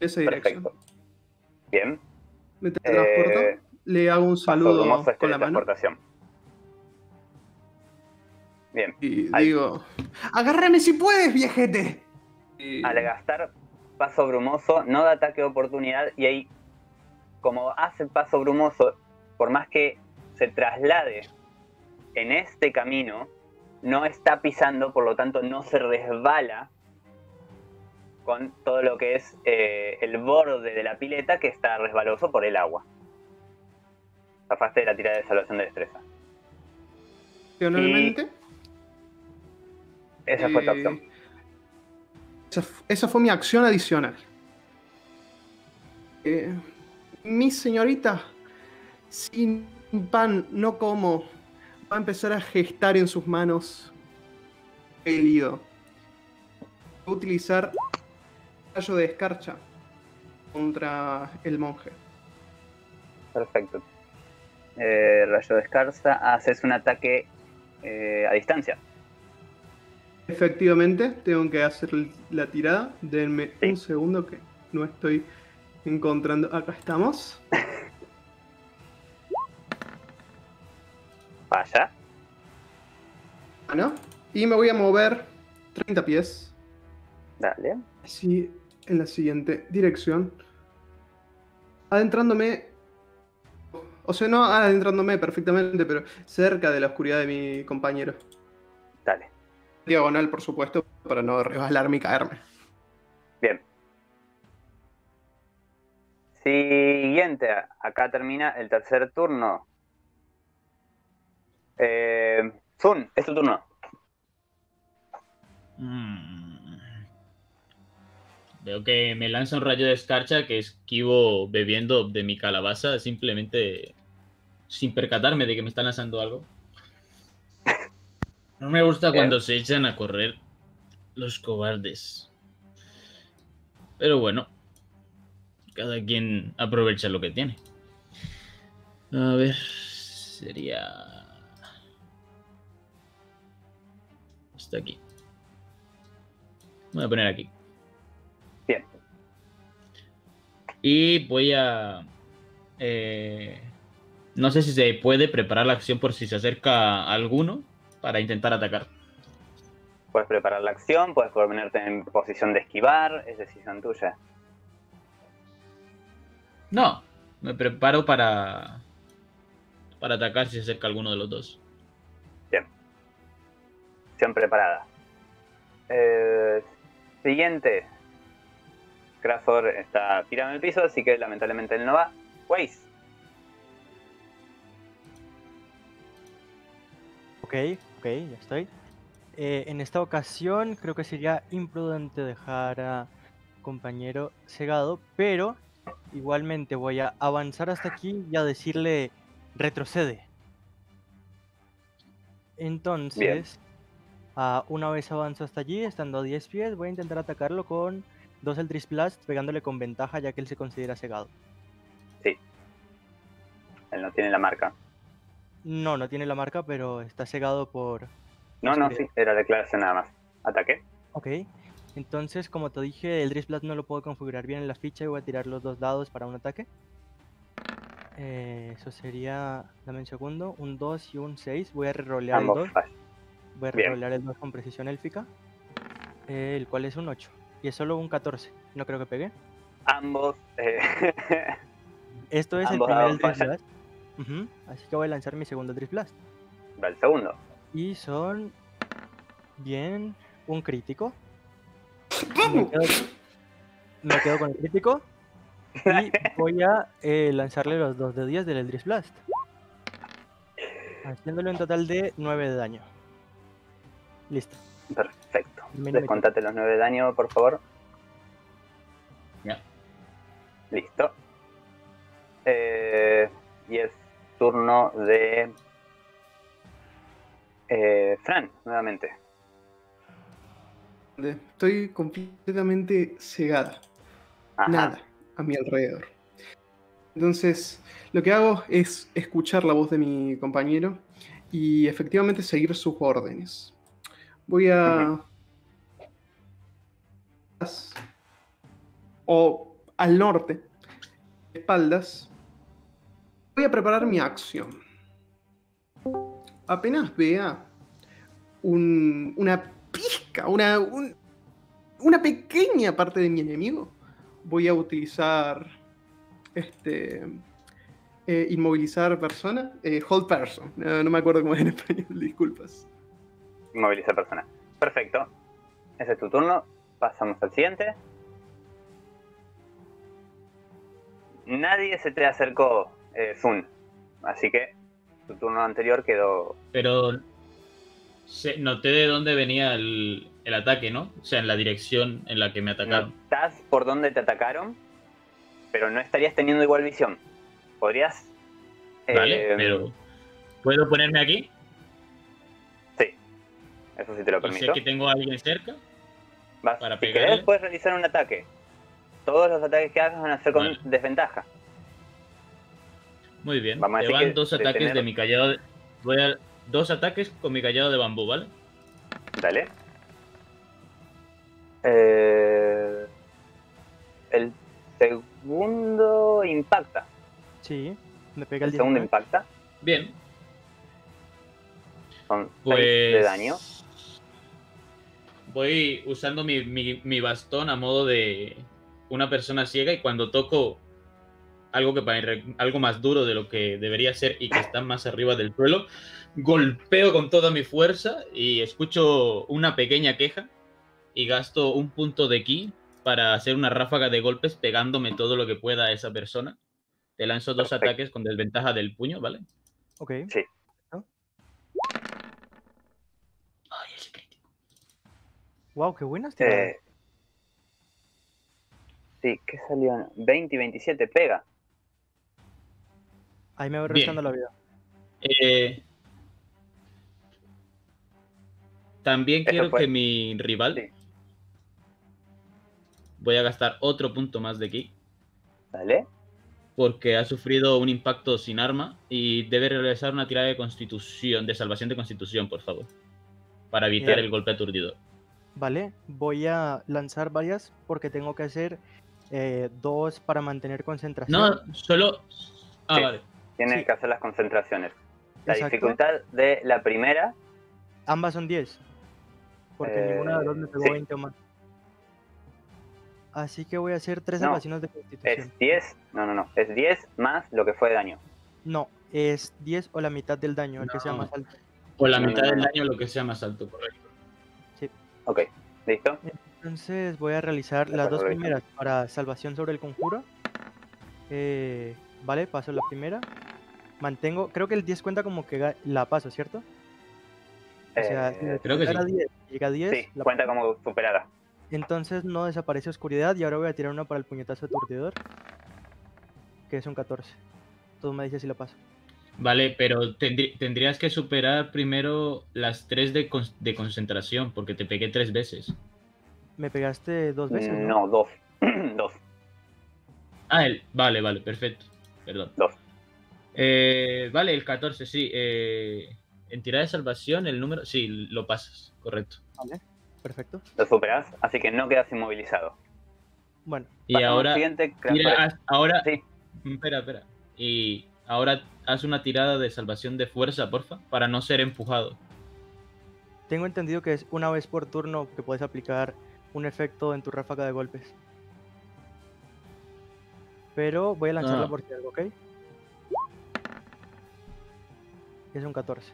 Esa dirección. Perfecto. Bien. Me transporto. Le hago un saludo con la mano. Bien. Y digo, agárrame si puedes, viejete. Y... al gastar paso brumoso, no da ataque de oportunidad, y ahí, como hace paso brumoso, por más que se traslade en este camino, no está pisando, por lo tanto no se resbala con todo lo que es el borde de la pileta, que está resbaloso por el agua. Zafaste de la tirada de salvación de destreza. Finalmente. Esa fue tu opción. Esa fue mi acción adicional. Mi señorita, sin pan no como, va a empezar a gestar en sus manos el hilo. Va a utilizar rayo de escarcha contra el monje. Perfecto. Rayo de escarcha, haces un ataque a distancia. Efectivamente, tengo que hacer la tirada. Denme un segundo que no estoy encontrando. Acá estamos. Vaya. Bueno, y me voy a mover 30 pies. Dale. Así, en la siguiente dirección. Adentrándome... o sea, no adentrándome perfectamente, pero cerca de la oscuridad de mi compañero. Dale. Diagonal, por supuesto, para no resbalarme y caerme. Bien. Siguiente. Acá termina el tercer turno. Sun, es tu turno. Veo que me lanza un rayo de escarcha que esquivo bebiendo de mi calabaza, simplemente sin percatarme de que me están lanzando algo. No me gusta cuando se echan a correr los cobardes. Pero bueno, cada quien aprovecha lo que tiene. A ver, sería... hasta aquí. Voy a poner aquí. Bien. Y voy a... no sé si se puede preparar la acción por si se acerca a alguno, para intentar atacar. Puedes preparar la acción, puedes ponerte en posición de esquivar, es decisión tuya. No, me preparo para atacar si se acerca alguno de los dos. Bien. Acción preparada. Siguiente. Crasor está tirado en el piso, así que lamentablemente él no va. Waise. Ok, ya estoy. En esta ocasión creo que sería imprudente dejar a compañero cegado, pero igualmente voy a avanzar hasta aquí y a decirle retrocede. Entonces, una vez avanzo hasta allí, estando a 10 pies, voy a intentar atacarlo con 2 Eldritch Blast, pegándole con ventaja ya que él se considera cegado. Sí. Él no tiene la marca. No, no tiene la marca, pero está cegado por... No, no, sí, era declaración nada más. ¿Ataque? Ok, entonces, como te dije, el Drift Blast no lo puedo configurar bien en la ficha y voy a tirar los dos dados para un ataque. Eso sería... dame un segundo, un 2 y un 6. Voy a rerolear el 2. Voy a rerolear el 2 con precisión élfica. el cual es un 8. Y es solo un 14. No creo que pegue. Ambos. Esto es ambos el primer Drift Blast. Así que voy a lanzar mi segundo Drift Blast. Va el segundo. Y son... Bien. Un crítico. Me quedo con el crítico. Y voy a lanzarle los 2 de 10 del Eldritch Blast, haciéndole un total de 9 de daño. Listo. Perfecto. Descontate los 9 de daño, por favor. Ya. Listo. Y es turno de... Fran, nuevamente. Estoy completamente cegada. Ajá. Nada a mi alrededor. Entonces, lo que hago es escuchar la voz de mi compañero y efectivamente seguir sus órdenes. Voy a... O al norte, espaldas. Voy a preparar mi acción. Apenas vea una pizca, una pequeña parte de mi enemigo, voy a utilizar inmovilizar persona, hold person, no me acuerdo cómo es en español, disculpas. Inmovilizar persona, perfecto. Ese es tu turno, pasamos al siguiente. Nadie se te acercó, Sun, así que tu turno anterior quedó... Pero noté de dónde venía el ataque, ¿no? O sea, en la dirección en la que me atacaron. Estás por donde te atacaron, pero no estarías teniendo igual visión. ¿Podrías...? Vale, pero... ¿Puedo ponerme aquí? Sí. Eso sí te lo permito. ¿Y si es que tengo a alguien cerca? Para pegarle. Si querés, puedes realizar un ataque. Todos los ataques que hagas van a ser con desventaja. Muy bien. Vamos a van dos ataques de mi callado de... Voy a... Dos ataques con mi callado de bambú, ¿vale? Dale. El segundo impacta. Sí, me pega el segundo impacta. Bien. Son 6 de daño. Voy usando mi bastón a modo de una persona ciega y cuando toco algo más duro de lo que debería ser y que está más arriba del suelo, golpeo con toda mi fuerza y escucho una pequeña queja. Y gasto un punto de ki para hacer una ráfaga de golpes pegándome todo lo que pueda a esa persona. Te lanzo dos ataques con desventaja del puño, ¿vale? Ok. Sí. ¿No? Ay, es crítico. Wow, qué buenas tiradas. Sí, ¿qué salió? 20 y 27, pega. Ahí me voy restando la vida. También quiero que mi rival... Sí. Voy a gastar otro punto más de aquí. Vale. Porque ha sufrido un impacto sin arma y debe realizar una tirada de constitución, de salvación de constitución, por favor. Para evitar el golpe aturdido. Vale, voy a lanzar varias porque tengo que hacer 2 para mantener concentración. No, solo... Ah, sí, vale. Tienes que hacer las concentraciones. La dificultad de la primera... Ambas son 10. Porque ninguna de las dos me pegó 20 o más. Así que voy a hacer 3 salvaciones de constitución. Es 10. No. Es 10 más lo que fue de daño. No, es 10 o la mitad del daño, el que sea más alto. O la mitad del daño, lo que sea más alto, correcto. Sí. Ok, listo. Entonces voy a realizar las dos primeras para salvación sobre el conjuro. Vale, paso la primera. Mantengo, creo que el 10 cuenta como que la paso, ¿cierto? O sea, creo que sí. 10, llega a 10. Sí, cuenta como superada. Entonces no desaparece oscuridad y ahora voy a tirar una para el puñetazo aturdidor, que es un 14. Tú me dices si la paso. Vale, pero tendrías que superar primero las 3 de concentración, porque te pegué 3 veces. ¿Me pegaste 2 veces? No, 2. 2. Ah, vale, perfecto. Perdón. 2. Vale, el 14, sí. En tirada de salvación, el número... Sí, lo pasas, correcto. Vale, perfecto. Lo superas, así que no quedas inmovilizado. Bueno. Y ahora... Ahora... Sí. Espera. Y ahora haz una tirada de salvación de fuerza, porfa, para no ser empujado. Tengo entendido que es una vez por turno que puedes aplicar un efecto en tu ráfaga de golpes. Pero voy a lanzarla por si algo, ¿ok? Es un 14.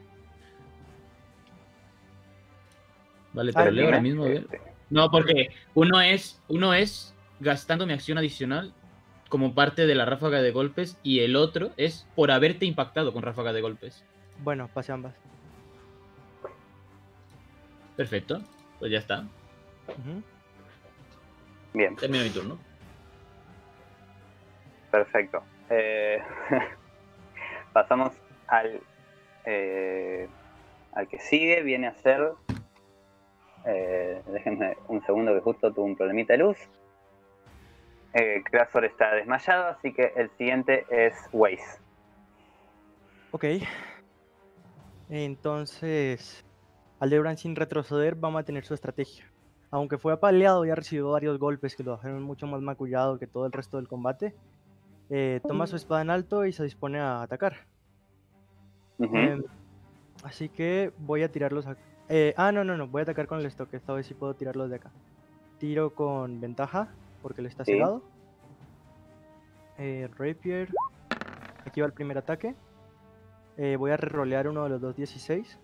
Vale, pero leo ahora mismo. No, porque uno es gastando mi acción adicional como parte de la ráfaga de golpes y el otro es por haberte impactado con ráfaga de golpes. Bueno, pase ambas. Perfecto, pues ya está. Bien. Termino mi turno. Perfecto. Pasamos al que sigue. Viene a ser... déjenme un segundo que justo tuvo un problemita de luz. Crasor está desmayado, así que el siguiente es Waise. Ok. Entonces, Aldebrand, sin retroceder, va a mantener su estrategia. Aunque fue apaleado y ha recibido varios golpes que lo dejaron mucho más macullado que todo el resto del combate, toma su espada en alto y se dispone a atacar. Así que voy a tirarlos acá. No, voy a atacar con el estoque. Esta vez sí puedo tirarlos de acá. Tiro con ventaja porque le está cegado. Rapier. Aquí va el primer ataque. Voy a rerolear uno de los dos 16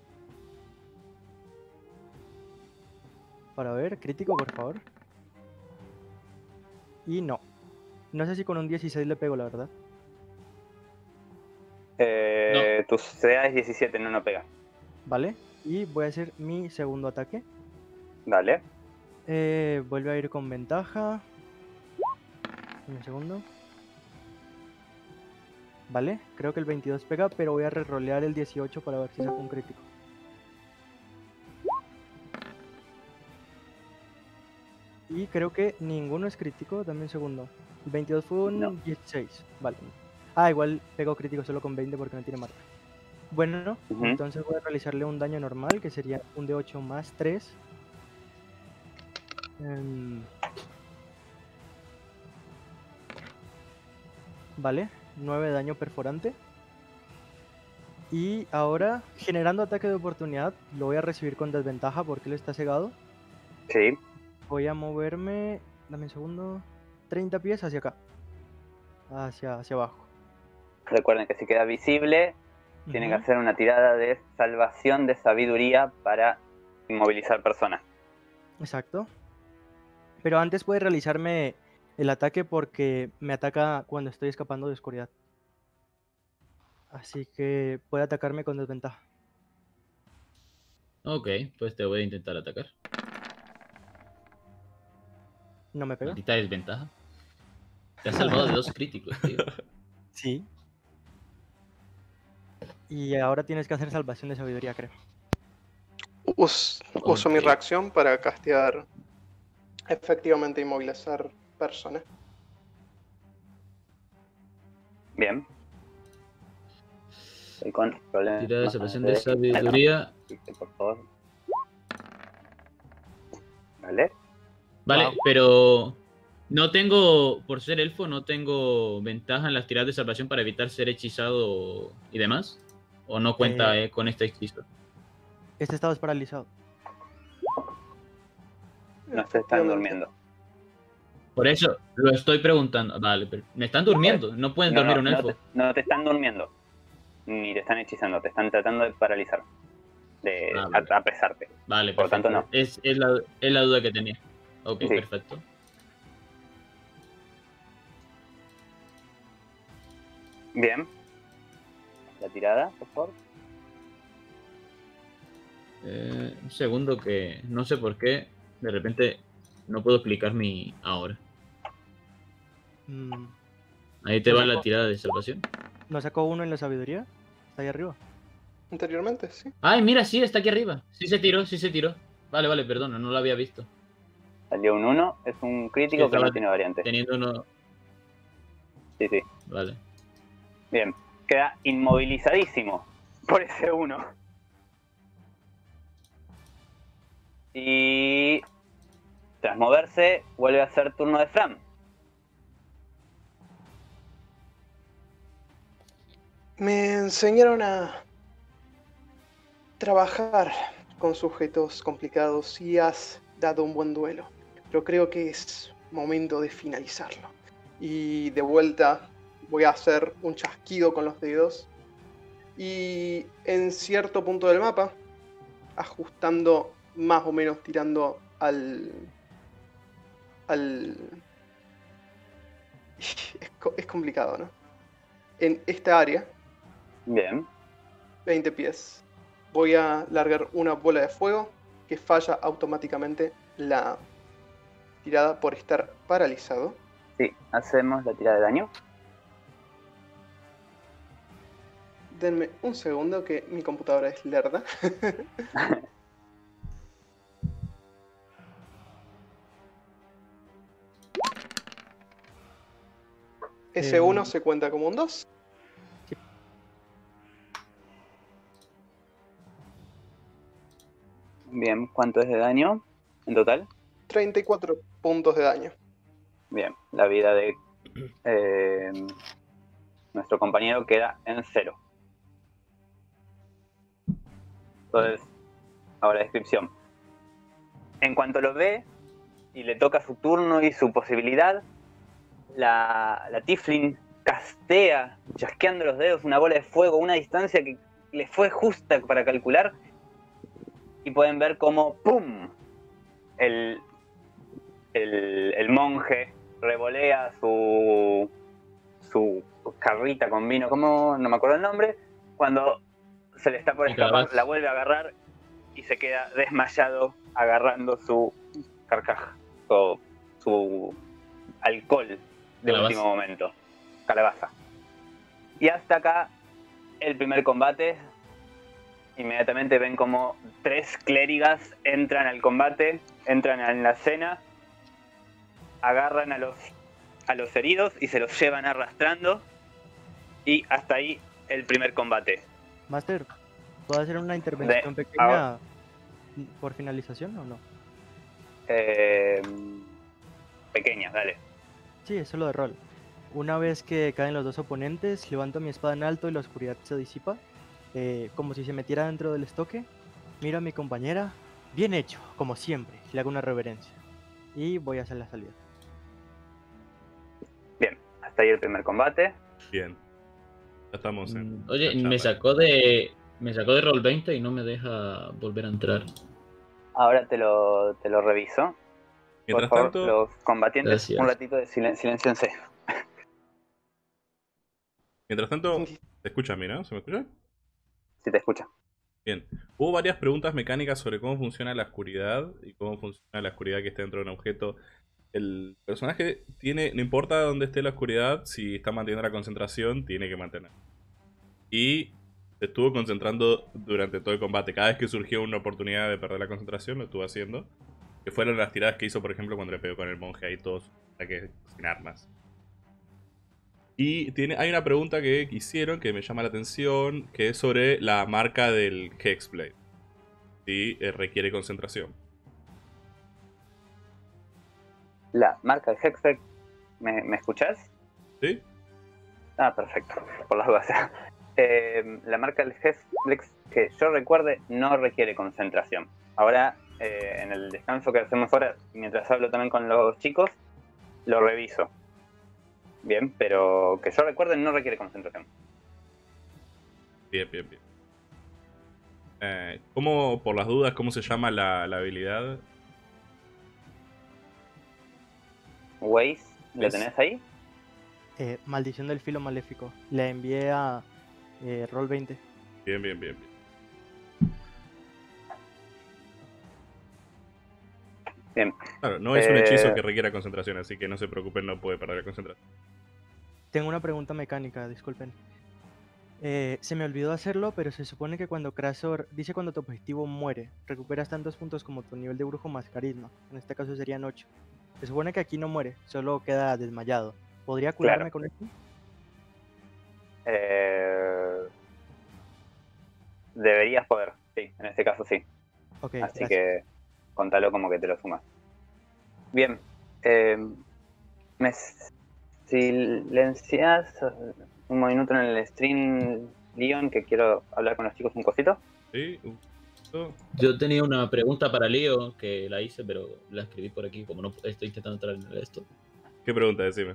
para ver, crítico por favor. Y no sé si con un 16 le pego, la verdad. No. Tu CA es 17, no pega. Vale. Y voy a hacer mi segundo ataque. Dale. Vuelve a ir con ventaja. Un segundo. Vale, creo que el 22 pega, pero voy a rerolear el 18 para ver si saco un crítico. Y creo que ninguno es crítico, dame un segundo. El 22 fue un 16, vale. Igual pegó crítico solo con 20 porque no tiene marca. Bueno, entonces voy a realizarle un daño normal, que sería un D8 más 3. Vale, 9 de daño perforante. Y ahora, generando ataque de oportunidad, lo voy a recibir con desventaja porque él está cegado. Sí. Voy a moverme, dame un segundo, 30 pies hacia acá. Hacia abajo. Recuerden que si queda visible... Tienen que hacer una tirada de salvación de sabiduría para inmovilizar personas. Exacto. Pero antes puede realizarme el ataque porque me ataca cuando estoy escapando de oscuridad. Así que puede atacarme con desventaja. Ok, pues te voy a intentar atacar. No me pega. Maldita desventaja. Te has salvado de dos críticos, tío. Sí. Y ahora tienes que hacer salvación de sabiduría, creo. Uso mi reacción para castear efectivamente inmovilizar personas. Bien. Estoy con problemas. Tira de salvación de sabiduría. Por favor. Vale, pero no tengo, por ser elfo, no tengo ventaja en las tiradas de salvación para evitar ser hechizado y demás. ¿O no cuenta con este hechizo? Este estado es paralizado. No, se están durmiendo. Por eso lo estoy preguntando. Vale, pero me están durmiendo. No pueden dormir un elfo. No te están durmiendo. Ni te están hechizando. Te están tratando de paralizar. De apresarte. Vale, por tanto no. Es la duda que tenía. Ok, sí. Perfecto. Bien. La tirada, por favor. Un segundo que no sé por qué. De repente no puedo explicar mi ahora. Ahí te va la tirada de salvación. ¿No sacó uno en la sabiduría? Está ahí arriba. Anteriormente, sí. Ay, mira, sí, está aquí arriba. Sí se tiró. Vale, perdona, no lo había visto. Salió un 1, es un crítico que no tiene variante. Teniendo uno... Sí. Vale. Bien. Queda inmovilizadísimo por ese 1. Y tras moverse, vuelve a ser turno de Fran. Me enseñaron a trabajar con sujetos complicados y has dado un buen duelo, pero creo que es momento de finalizarlo. Y de vuelta voy a hacer un chasquido con los dedos y en cierto punto del mapa, ajustando más o menos, tirando al... Es complicado, ¿no? En esta área, bien, 20 pies, voy a largar una bola de fuego que falla automáticamente la tirada por estar paralizado. Sí, hacemos la tirada de daño. Denme un segundo que mi computadora es lerda. Ese 1 se cuenta como un 2. Sí. Bien, ¿cuánto es de daño en total? 34 puntos de daño. Bien, la vida de nuestro compañero queda en 0. Entonces, ahora descripción. En cuanto lo ve y le toca su turno y su posibilidad, la Tiflin castea, chasqueando los dedos, una bola de fuego, una distancia que le fue justa para calcular. Y pueden ver cómo ¡pum! El monje revolea su carrita con vino, como no me acuerdo el nombre, cuando se le está por escapar, la vuelve a agarrar y se queda desmayado agarrando su carcaja o su alcohol del último momento, calabaza. Y hasta acá el primer combate. Inmediatamente ven como 3 clérigas entran al combate, entran en la escena, agarran a los heridos y se los llevan arrastrando. Y hasta ahí el primer combate. Master, ¿puedo hacer una intervención pequeña ahora, por finalización o no? Pequeña, dale. Sí, eso es lo de rol. Una vez que caen los dos oponentes, levanto mi espada en alto y la oscuridad se disipa, como si se metiera dentro del estoque. Miro a mi compañera, bien hecho, como siempre, le hago una reverencia y voy a hacer la salida. Bien, hasta ahí el primer combate. Bien, ya estamos en... Oye, me sacó de Roll20 y no me deja volver a entrar. Ahora te lo reviso. Mientras tanto, por favor, los combatientes, gracias. Un ratito de silencio. Mientras tanto, te escuchas a mí, ¿no? ¿Se me escucha? Sí, te escucha. Bien. Hubo varias preguntas mecánicas sobre cómo funciona la oscuridad y cómo funciona la oscuridad que está dentro de un objeto. El personaje tiene, no importa dónde esté la oscuridad, si está manteniendo la concentración, tiene que mantener. Y se estuvo concentrando durante todo el combate. Cada vez que surgió una oportunidad de perder la concentración, lo estuvo haciendo. Que fueron las tiradas que hizo, por ejemplo, cuando le pegó con el monje. Ahí todos ataques sin armas. Y hay una pregunta que hicieron que me llama la atención, que es sobre la marca del Hexblade. Si requiere concentración. La marca del Hexblade. ¿Me escuchás? Sí. Ah, perfecto. Por las dudas. La marca del Hexblade, que yo recuerde, no requiere concentración. Ahora... en el descanso que hacemos ahora, mientras hablo también con los chicos, lo reviso. Bien, pero que yo recuerde, no requiere concentración. Bien. ¿Cómo, por las dudas, cómo se llama la habilidad? Waise, ¿la tenés ahí? Maldición del filo maléfico. La envié a Roll20. Bien. Bien. Claro, no es un hechizo que requiera concentración, así que no se preocupen, no puede perder la concentración. Tengo una pregunta mecánica, disculpen. Se me olvidó hacerlo, pero se supone que cuando Crasor dice cuando tu objetivo muere, recuperas tantos puntos como tu nivel de brujo más carisma. En este caso serían 8. Se supone que aquí no muere, solo queda desmayado. ¿Podría curarme con esto? Deberías poder, sí, en este caso sí. Okay, así gracias. Que... contalo como que te lo sumas. Bien. Me silencias un minuto en el stream, Leon, que quiero hablar con los chicos un cosito. Sí, Perfecto. Yo tenía una pregunta para Leo, que la hice, pero la escribí por aquí, como no estoy intentando entrar en esto. ¿Qué pregunta? Decime.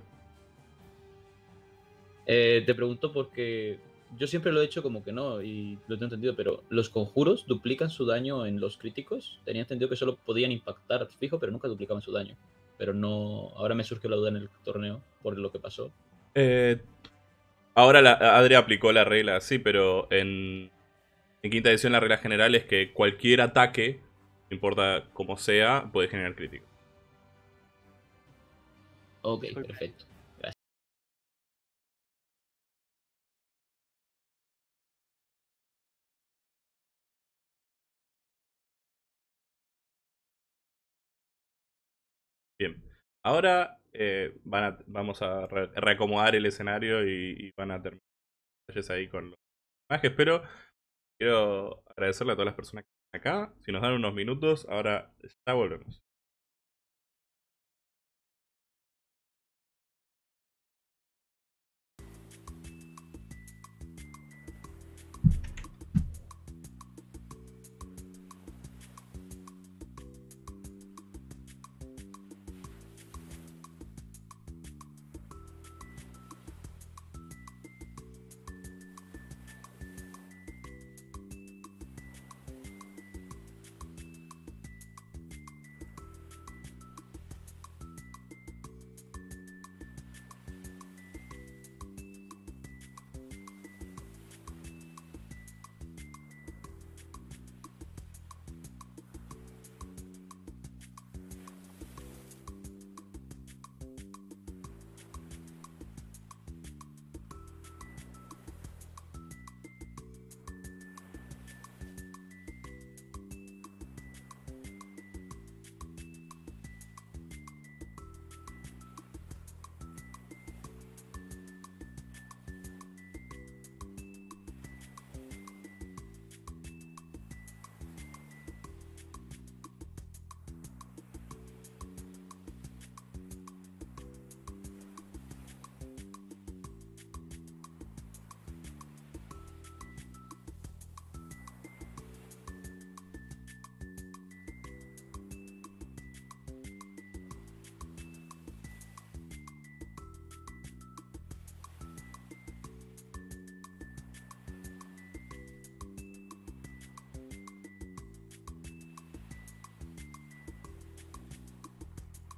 Te pregunto porque yo siempre lo he hecho como que no, y lo tengo entendido, pero ¿los conjuros duplican su daño en los críticos? Tenía entendido que solo podían impactar fijo, pero nunca duplicaban su daño. Pero no, ahora me surgió la duda en el torneo por lo que pasó. Ahora Aadria aplicó la regla, sí, pero en quinta edición la regla general es que cualquier ataque, no importa cómo sea, puede generar crítico. Ok, perfecto. Gracias. Bien. Ahora vamos a reacomodar el escenario y van a terminar ahí con los personajes, pero quiero agradecerle a todas las personas que están acá. Si nos dan unos minutos, ahora ya volvemos.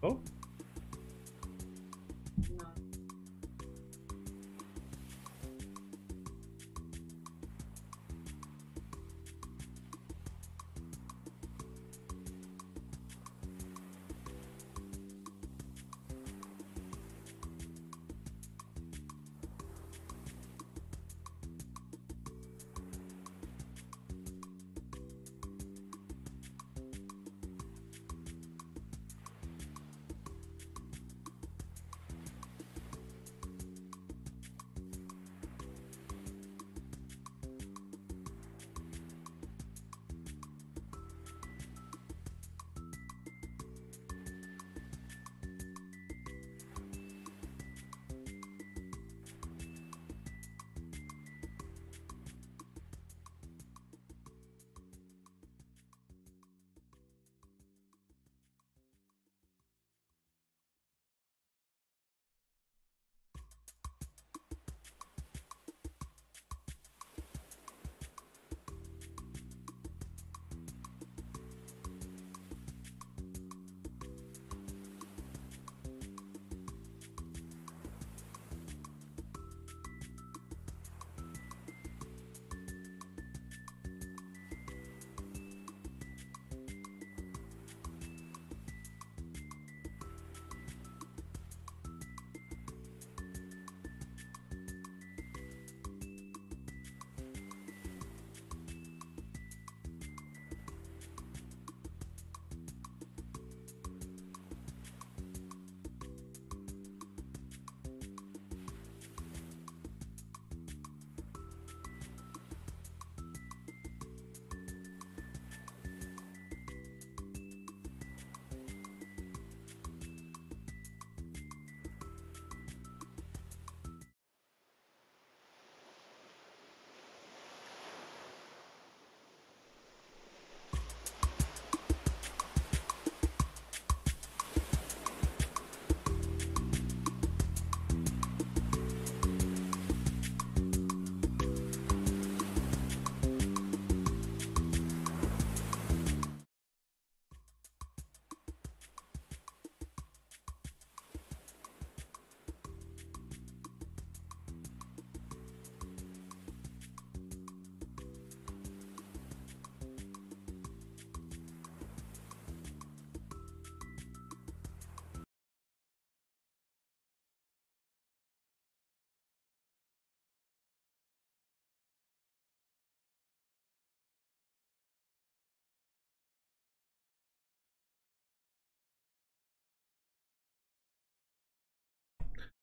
¿Oh? No.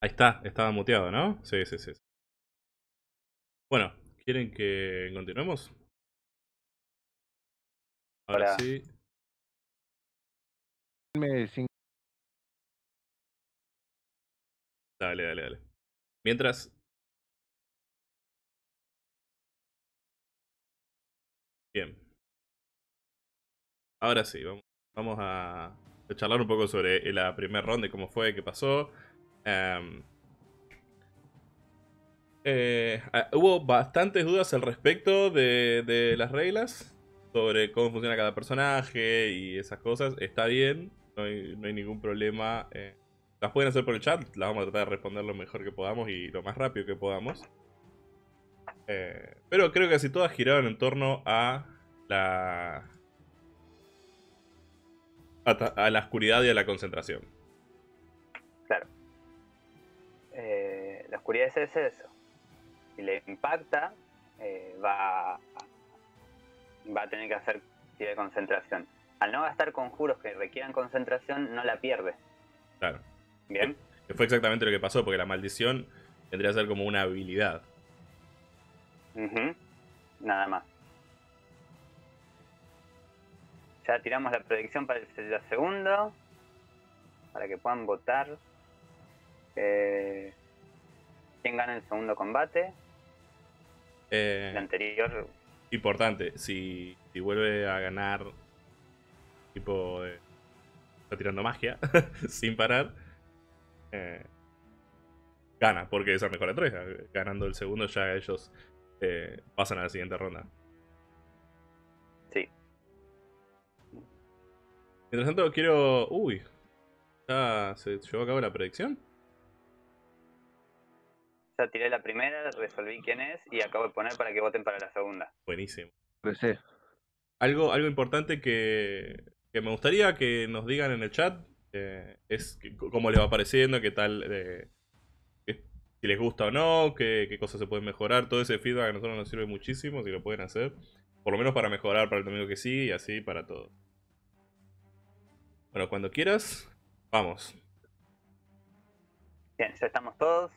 Ahí está, estaba muteado, ¿no? Sí, sí, sí. Bueno, ¿quieren que continuemos? Ahora hola. Sí. Dale, dale, dale. Mientras... Bien. Ahora sí, vamos a charlar un poco sobre la primera ronda y cómo fue, qué pasó. Hubo bastantes dudas al respecto de las reglas, sobre cómo funciona cada personaje y esas cosas. Está bien, no hay ningún problema. Las pueden hacer por el chat, las vamos a tratar de responder lo mejor que podamos y lo más rápido que podamos. Pero creo que casi todas giraron en torno a la oscuridad y a la concentración. Claro. La oscuridad es eso. Si le impacta, va a tener que hacer tira de concentración. Al no gastar conjuros que requieran concentración, no la pierde. Claro. Bien. Que fue exactamente lo que pasó, porque la maldición tendría que ser como una habilidad. Nada más. Ya tiramos la predicción para el segundo, para que puedan votar quién gana el segundo combate. El anterior. Importante, si vuelve a ganar tipo de... Está tirando magia sin parar. Gana, porque esa mejora 3. Ganando el segundo ya ellos pasan a la siguiente ronda. Sí. Mientras tanto quiero... Uy. ¿Ya se llevó a cabo la predicción? Ya tiré la primera, resolví quién es y acabo de poner para que voten para la segunda. Buenísimo. Pues sí. Algo importante que me gustaría que nos digan en el chat es cómo les va pareciendo, qué tal... si les gusta o no, qué cosas se pueden mejorar. Todo ese feedback a nosotros nos sirve muchísimo, si lo pueden hacer. Por lo menos para mejorar para el domingo que sí, y así para todo. Bueno, cuando quieras, vamos. Bien, ya estamos todos.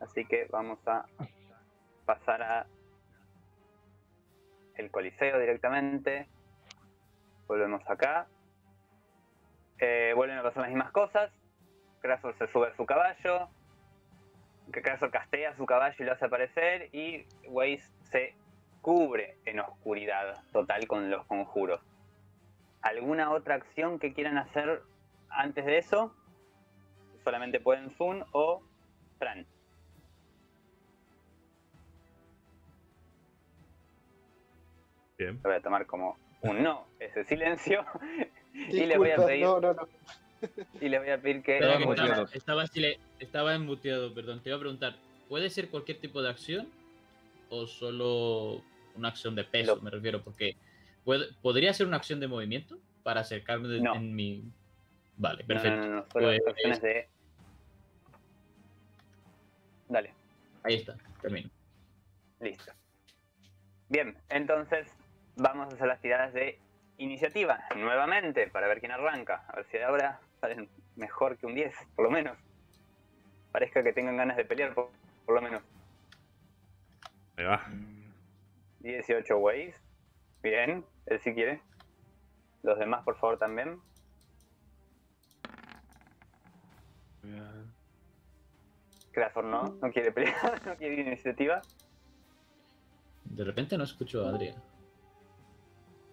Así que vamos a pasar a el Coliseo directamente. Volvemos acá. Vuelven a pasar las mismas cosas. Crasor se sube a su caballo. Crasor castea a su caballo y lo hace aparecer. Y Waise se cubre en oscuridad total con los conjuros. ¿Alguna otra acción que quieran hacer antes de eso? Solamente pueden Sun o Fran. Bien. Lo voy a tomar como un no, ese silencio. Disculpa, y le voy a pedir. No. Y le voy a pedir que. Estaba embuteado, perdón. Te iba a preguntar, ¿puede ser cualquier tipo de acción? ¿O solo una acción de peso? Me refiero, porque. ¿Podría ser una acción de movimiento? Para acercarme en mi. Vale, perfecto. No, solo pues, acciones de. Dale. Ahí está, termino. Listo. Bien, entonces vamos a hacer las tiradas de iniciativa nuevamente para ver quién arranca. A ver si ahora salen mejor que un 10, por lo menos. Parezca que tengan ganas de pelear, por lo menos. Ahí va. 18 Waise. Bien, él sí quiere. Los demás, por favor, también. Crasor no quiere pelear, no quiere iniciativa. De repente no escucho a Aadria.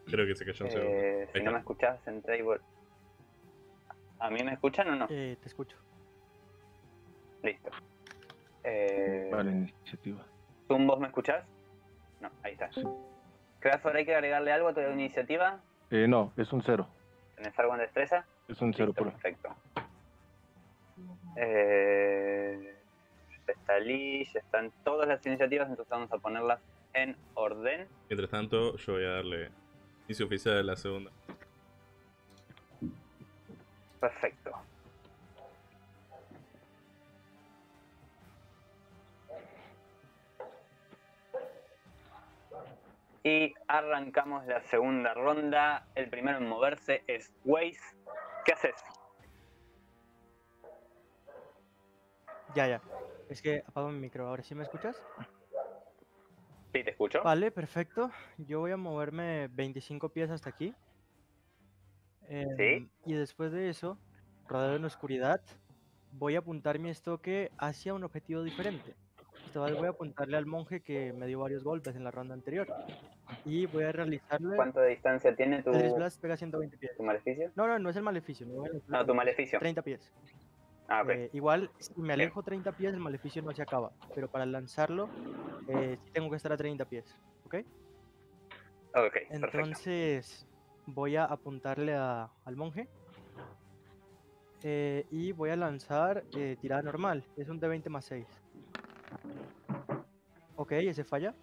Creo que se cayó un segundo. Si no me escuchás, entra y vuelve. ¿A mí me escuchan o no? Te escucho. Listo. Vale, iniciativa. ¿Zoom, vos me escuchás? No, ahí está. Sí. Crasor, ¿hay que agregarle algo a tu iniciativa? No, es un 0. ¿Tenés algo en destreza? Es un 0 puro. Perfecto. Ya está Lee, ya están todas las iniciativas, entonces vamos a ponerlas en orden. Mientras tanto, yo voy a darle inicio oficial a la segunda. Perfecto. Y arrancamos la segunda ronda. El primero en moverse es Waise. ¿Qué haces? Ya. Es que apago mi micro. Ahora sí me escuchas. Sí, te escucho. Vale, perfecto. Yo voy a moverme 25 pies hasta aquí. ¿Sí? Y después de eso, rodado en oscuridad, voy a apuntar mi estoque hacia un objetivo diferente. Esta vez voy a apuntarle al monje que me dio varios golpes en la ronda anterior. Y voy a realizarle... ¿Cuánto de distancia tiene tu... Blast pega 120 pies. ¿Tu maleficio? No es el maleficio. No, tu maleficio. 30 pies. Ah, okay. Igual, si me alejo 30 pies, el maleficio no se acaba. Pero para lanzarlo, tengo que estar a 30 pies. ¿Ok? Ok, entonces, perfecto. Voy a apuntarle al monje. Y voy a lanzar tirada normal. Es un D20 más 6. Ok, ese falla.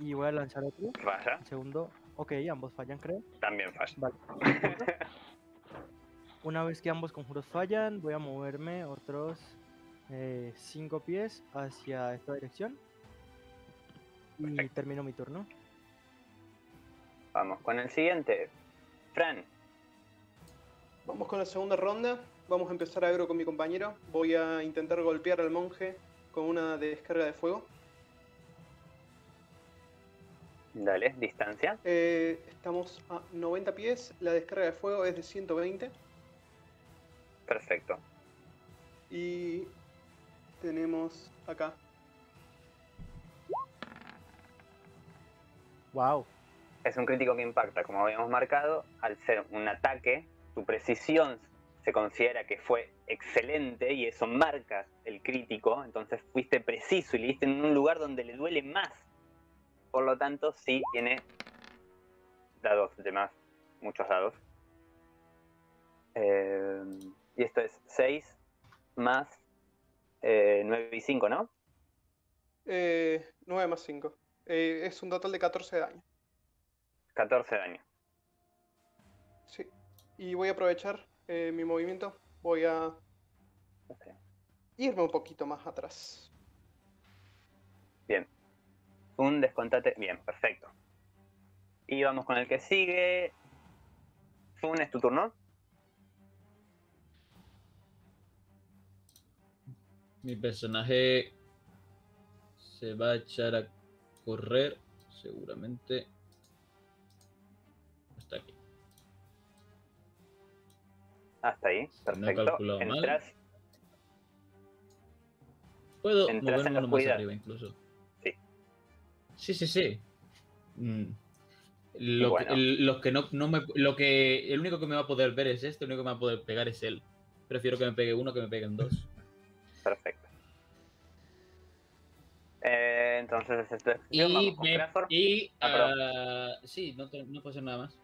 Y voy a lanzar otro. ¿Falla? Segundo. Ok, ambos fallan, creo. También falla. Vale. Una vez que ambos conjuros fallan, voy a moverme otros 5 pies hacia esta dirección. Perfecto. Y termino mi turno. Vamos con el siguiente. Fran. Vamos con la segunda ronda. Vamos a empezar agro con mi compañero. Voy a intentar golpear al monje con una descarga de fuego. Dale, distancia. Estamos a 90 pies. La descarga de fuego es de 120. Perfecto. Y tenemos acá. Wow. Es un crítico que impacta, como habíamos marcado. Al ser un ataque, tu precisión se considera que fue excelente y eso marca el crítico. Entonces fuiste preciso y le diste en un lugar donde le duele más. Por lo tanto, sí tiene dados de más, muchos dados. Y esto es 6 más 9 y 5, ¿no? 9 más 5. Es un total de 14 de daño. 14 de daño. Sí. Y voy a aprovechar mi movimiento. Voy a irme un poquito más atrás. Bien. Un descontate. Bien, perfecto. Y vamos con el que sigue. Fun, ¿es tu turno? Mi personaje se va a echar a correr, seguramente, hasta aquí. Hasta ahí, perfecto. No entras. Puedo entras moverme en más arriba incluso. Sí. Sí. El único que me va a poder ver es este, el único que me va a poder pegar es él. Prefiero que me pegue uno que me peguen dos. Perfecto. Entonces esto es... sí, no puedo hacer nada más.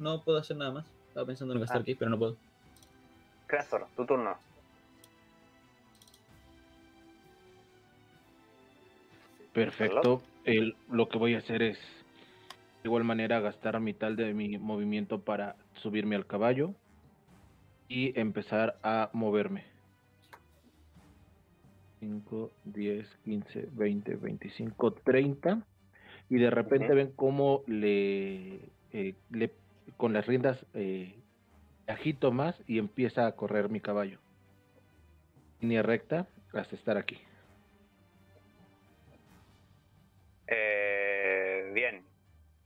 No puedo hacer nada más. Estaba pensando en gastar aquí, pero no puedo. Crasor, tu turno. Perfecto. Lo que voy a hacer es, de igual manera, gastar mitad de mi movimiento para subirme al caballo y empezar a moverme. 5, 10, 15, 20, 25, 30. Y de repente ven cómo le con las riendas agito más y empieza a correr mi caballo. Línea recta hasta estar aquí. Bien.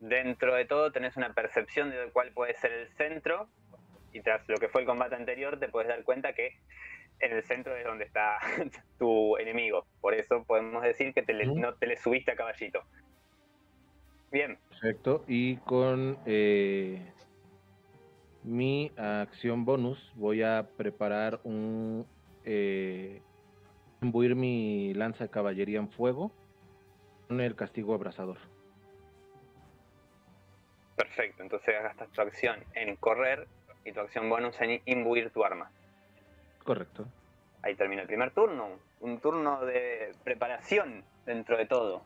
Dentro de todo tenés una percepción de cuál puede ser el centro. Y tras lo que fue el combate anterior te puedes dar cuenta que en el centro es donde está tu enemigo. Por eso podemos decir que no te le subiste a caballito. Bien. Perfecto. Y con mi acción bonus voy a preparar imbuir mi lanza de caballería en fuego con el castigo abrasador. Perfecto. Entonces gastas tu acción en correr y tu acción bonus en imbuir tu arma. Correcto. Ahí termina el primer turno. Un turno de preparación dentro de todo.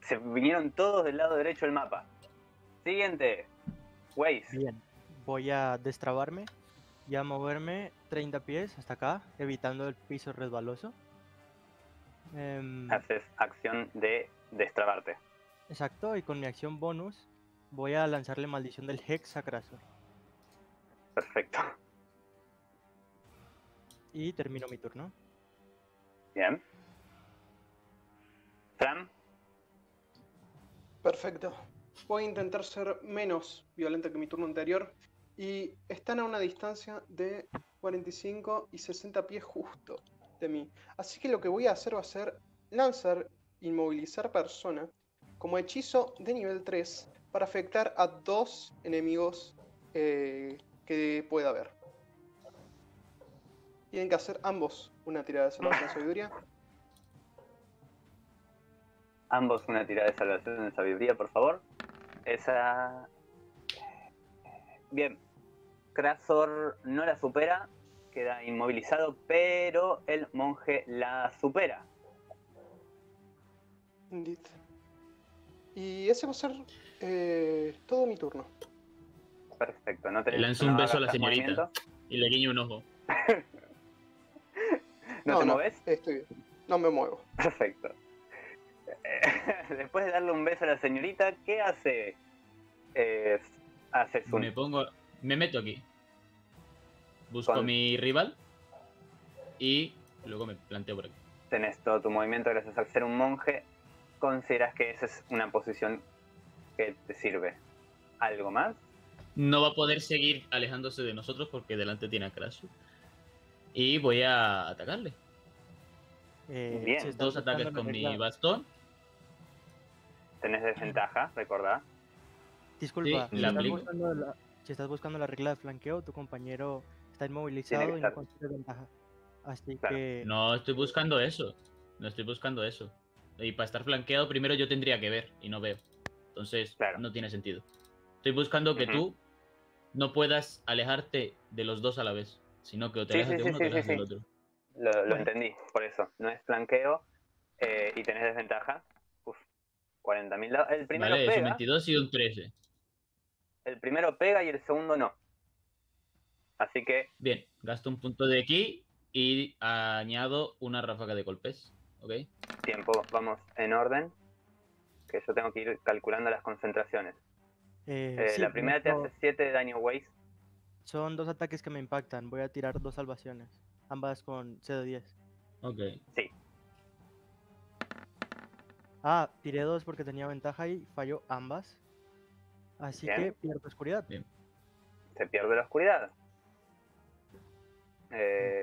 Se vinieron todos del lado derecho del mapa. Siguiente. Waze. Bien. Voy a destrabarme y a moverme 30 pies hasta acá, evitando el piso resbaloso. Haces acción de destrabarte. Exacto, y con mi acción bonus voy a lanzarle maldición del Hexacrasor. Perfecto. Y termino mi turno. Bien. ¿Fran? Perfecto. Voy a intentar ser menos violento que mi turno anterior. Y están a una distancia de 45 y 60 pies justo de mí. Así que lo que voy a hacer va a ser lanzar inmovilizar persona como hechizo de nivel 3 para afectar a dos enemigos que pueda haber. Tienen que hacer ambos una tirada de salvación de sabiduría. Ambos una tirada de salvación de sabiduría, por favor. Esa... Bien. Krasor no la supera, queda inmovilizado, pero el monje la supera. Y ese va a ser todo mi turno. Perfecto. No te lanzo un beso a la señorita y le guiño un ojo. ¿No te moves? Estoy bien. No me muevo. Perfecto. Después de darle un beso a la señorita, ¿qué hace? Haces un... Me meto aquí. Busco mi rival y luego me planteo por aquí. Tenés todo tu movimiento gracias al ser un monje. ¿Consideras que esa es una posición que te sirve? ¿Algo más? No va a poder seguir alejándose de nosotros porque delante tiene a Crash. Y voy a atacarle. Bien. Dos ataques con mi bastón. Tenés desventaja, recordá. Disculpa, sí, si estás buscando la regla de flanqueo, tu compañero está inmovilizado y no consigue ventaja. Así que... No estoy buscando eso. Y para estar flanqueado primero yo tendría que ver y no veo. Entonces no tiene sentido. Estoy buscando que tú no puedas alejarte de los dos a la vez, sino que o te alejas de uno o te alejas del otro. Lo entendí, por eso. No es flanqueo y tenés desventaja. Uf, 40.000. El primero pega. Es un 22 y un 13. El primero pega y el segundo no. Así que... Bien, gasto un punto de aquí y añado una ráfaga de golpes. ¿Ok? Tiempo, vamos en orden. Que yo tengo que ir calculando las concentraciones. La primera te hace 7 de daño, Waise. Son dos ataques que me impactan. Voy a tirar dos salvaciones. Ambas con CD10. Ok. Sí. Ah, tiré dos porque tenía ventaja y falló ambas. Así que pierdo oscuridad. Bien. Se pierde la oscuridad.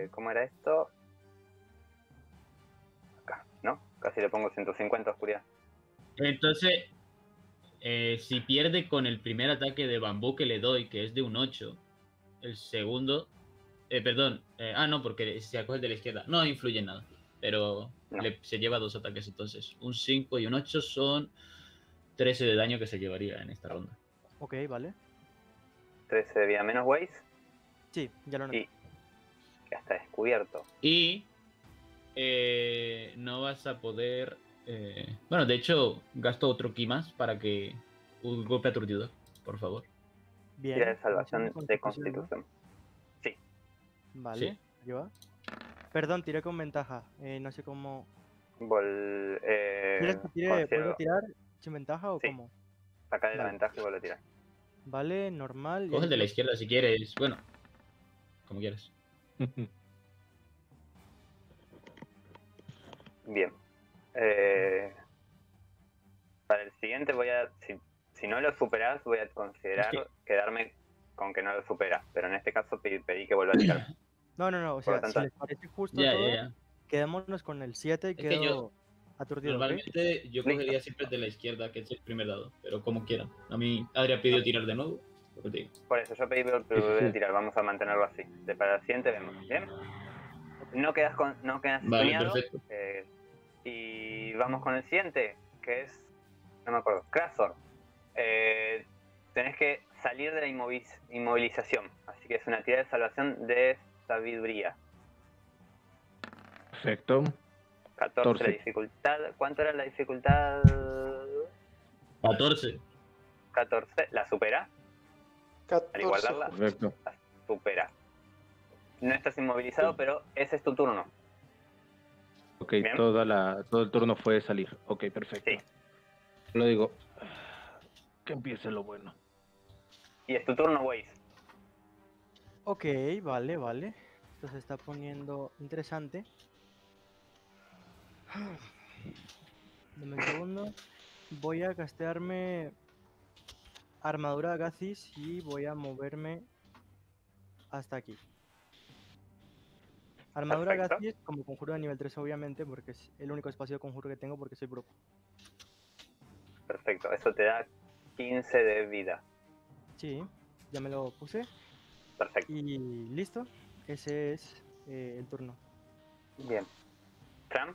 ¿Cómo era esto? Acá, ¿no? Casi le pongo 150 oscuridad. Entonces, si pierde con el primer ataque de bambú que le doy, que es de un 8, el segundo... no, porque se acoge de la izquierda. No influye en nada, pero se lleva dos ataques entonces. Un 5 y un 8 son 13 de daño que se llevaría en esta ronda. Ok, vale. 13 de vida menos Waise. Sí, ya lo noté. Y ya está descubierto. Y no vas a poder... Bueno, de hecho, gasto otro ki más para que... Un golpe aturdido, por favor. Bien. Tira de salvación de constitución. Sí. Vale, lleva. Perdón, tiré con ventaja. No sé cómo... ¿Quieres que tire? ¿Puedo tirar sin ventaja o cómo? Saca de la ventaja y vuelve a tirar. Vale, normal. Coge el de la izquierda si quieres. Bueno, como quieras. Bien. Para el siguiente voy a... Si no lo superas, voy a considerar quedarme con que no lo supera. Pero en este caso pedí que vuelva a tirar. No. O sea, si les parece justo todo, quedémonos con el 7 y quedo aturdido. Normalmente yo cogería siempre de la izquierda, que es el primer dado. Pero como quieran. A mí Aadria pidió tirar de nuevo. Por eso yo pedí tirar. Vamos a mantenerlo así. Para el siguiente vemos. Bien. No quedas estuneado. Y vamos con el siguiente, que es... No me acuerdo. Crasor. Tenés que salir de la inmovilización. Así que es una tirada de salvación de sabiduría. Perfecto. 14 la dificultad. ¿Cuánto era la dificultad? 14. 14. ¿La supera? 14. Al igualarla. Perfecto. La supera. No estás inmovilizado, pero ese es tu turno. Ok, todo el turno fue de salir. Ok, perfecto. Sí. Lo digo. Que empiece lo bueno. Y es tu turno, Waise. Ok, vale. Esto se está poniendo interesante. Dame un segundo. Voy a castearme armadura de Agathis y voy a moverme hasta aquí. Armadura de Agathis como conjuro de nivel 3, obviamente, porque es el único espacio de conjuro que tengo porque soy brujo. Perfecto, eso te da 15 de vida. Sí, ya me lo puse. Perfecto. Y listo, ese es el turno. Bien. Fran.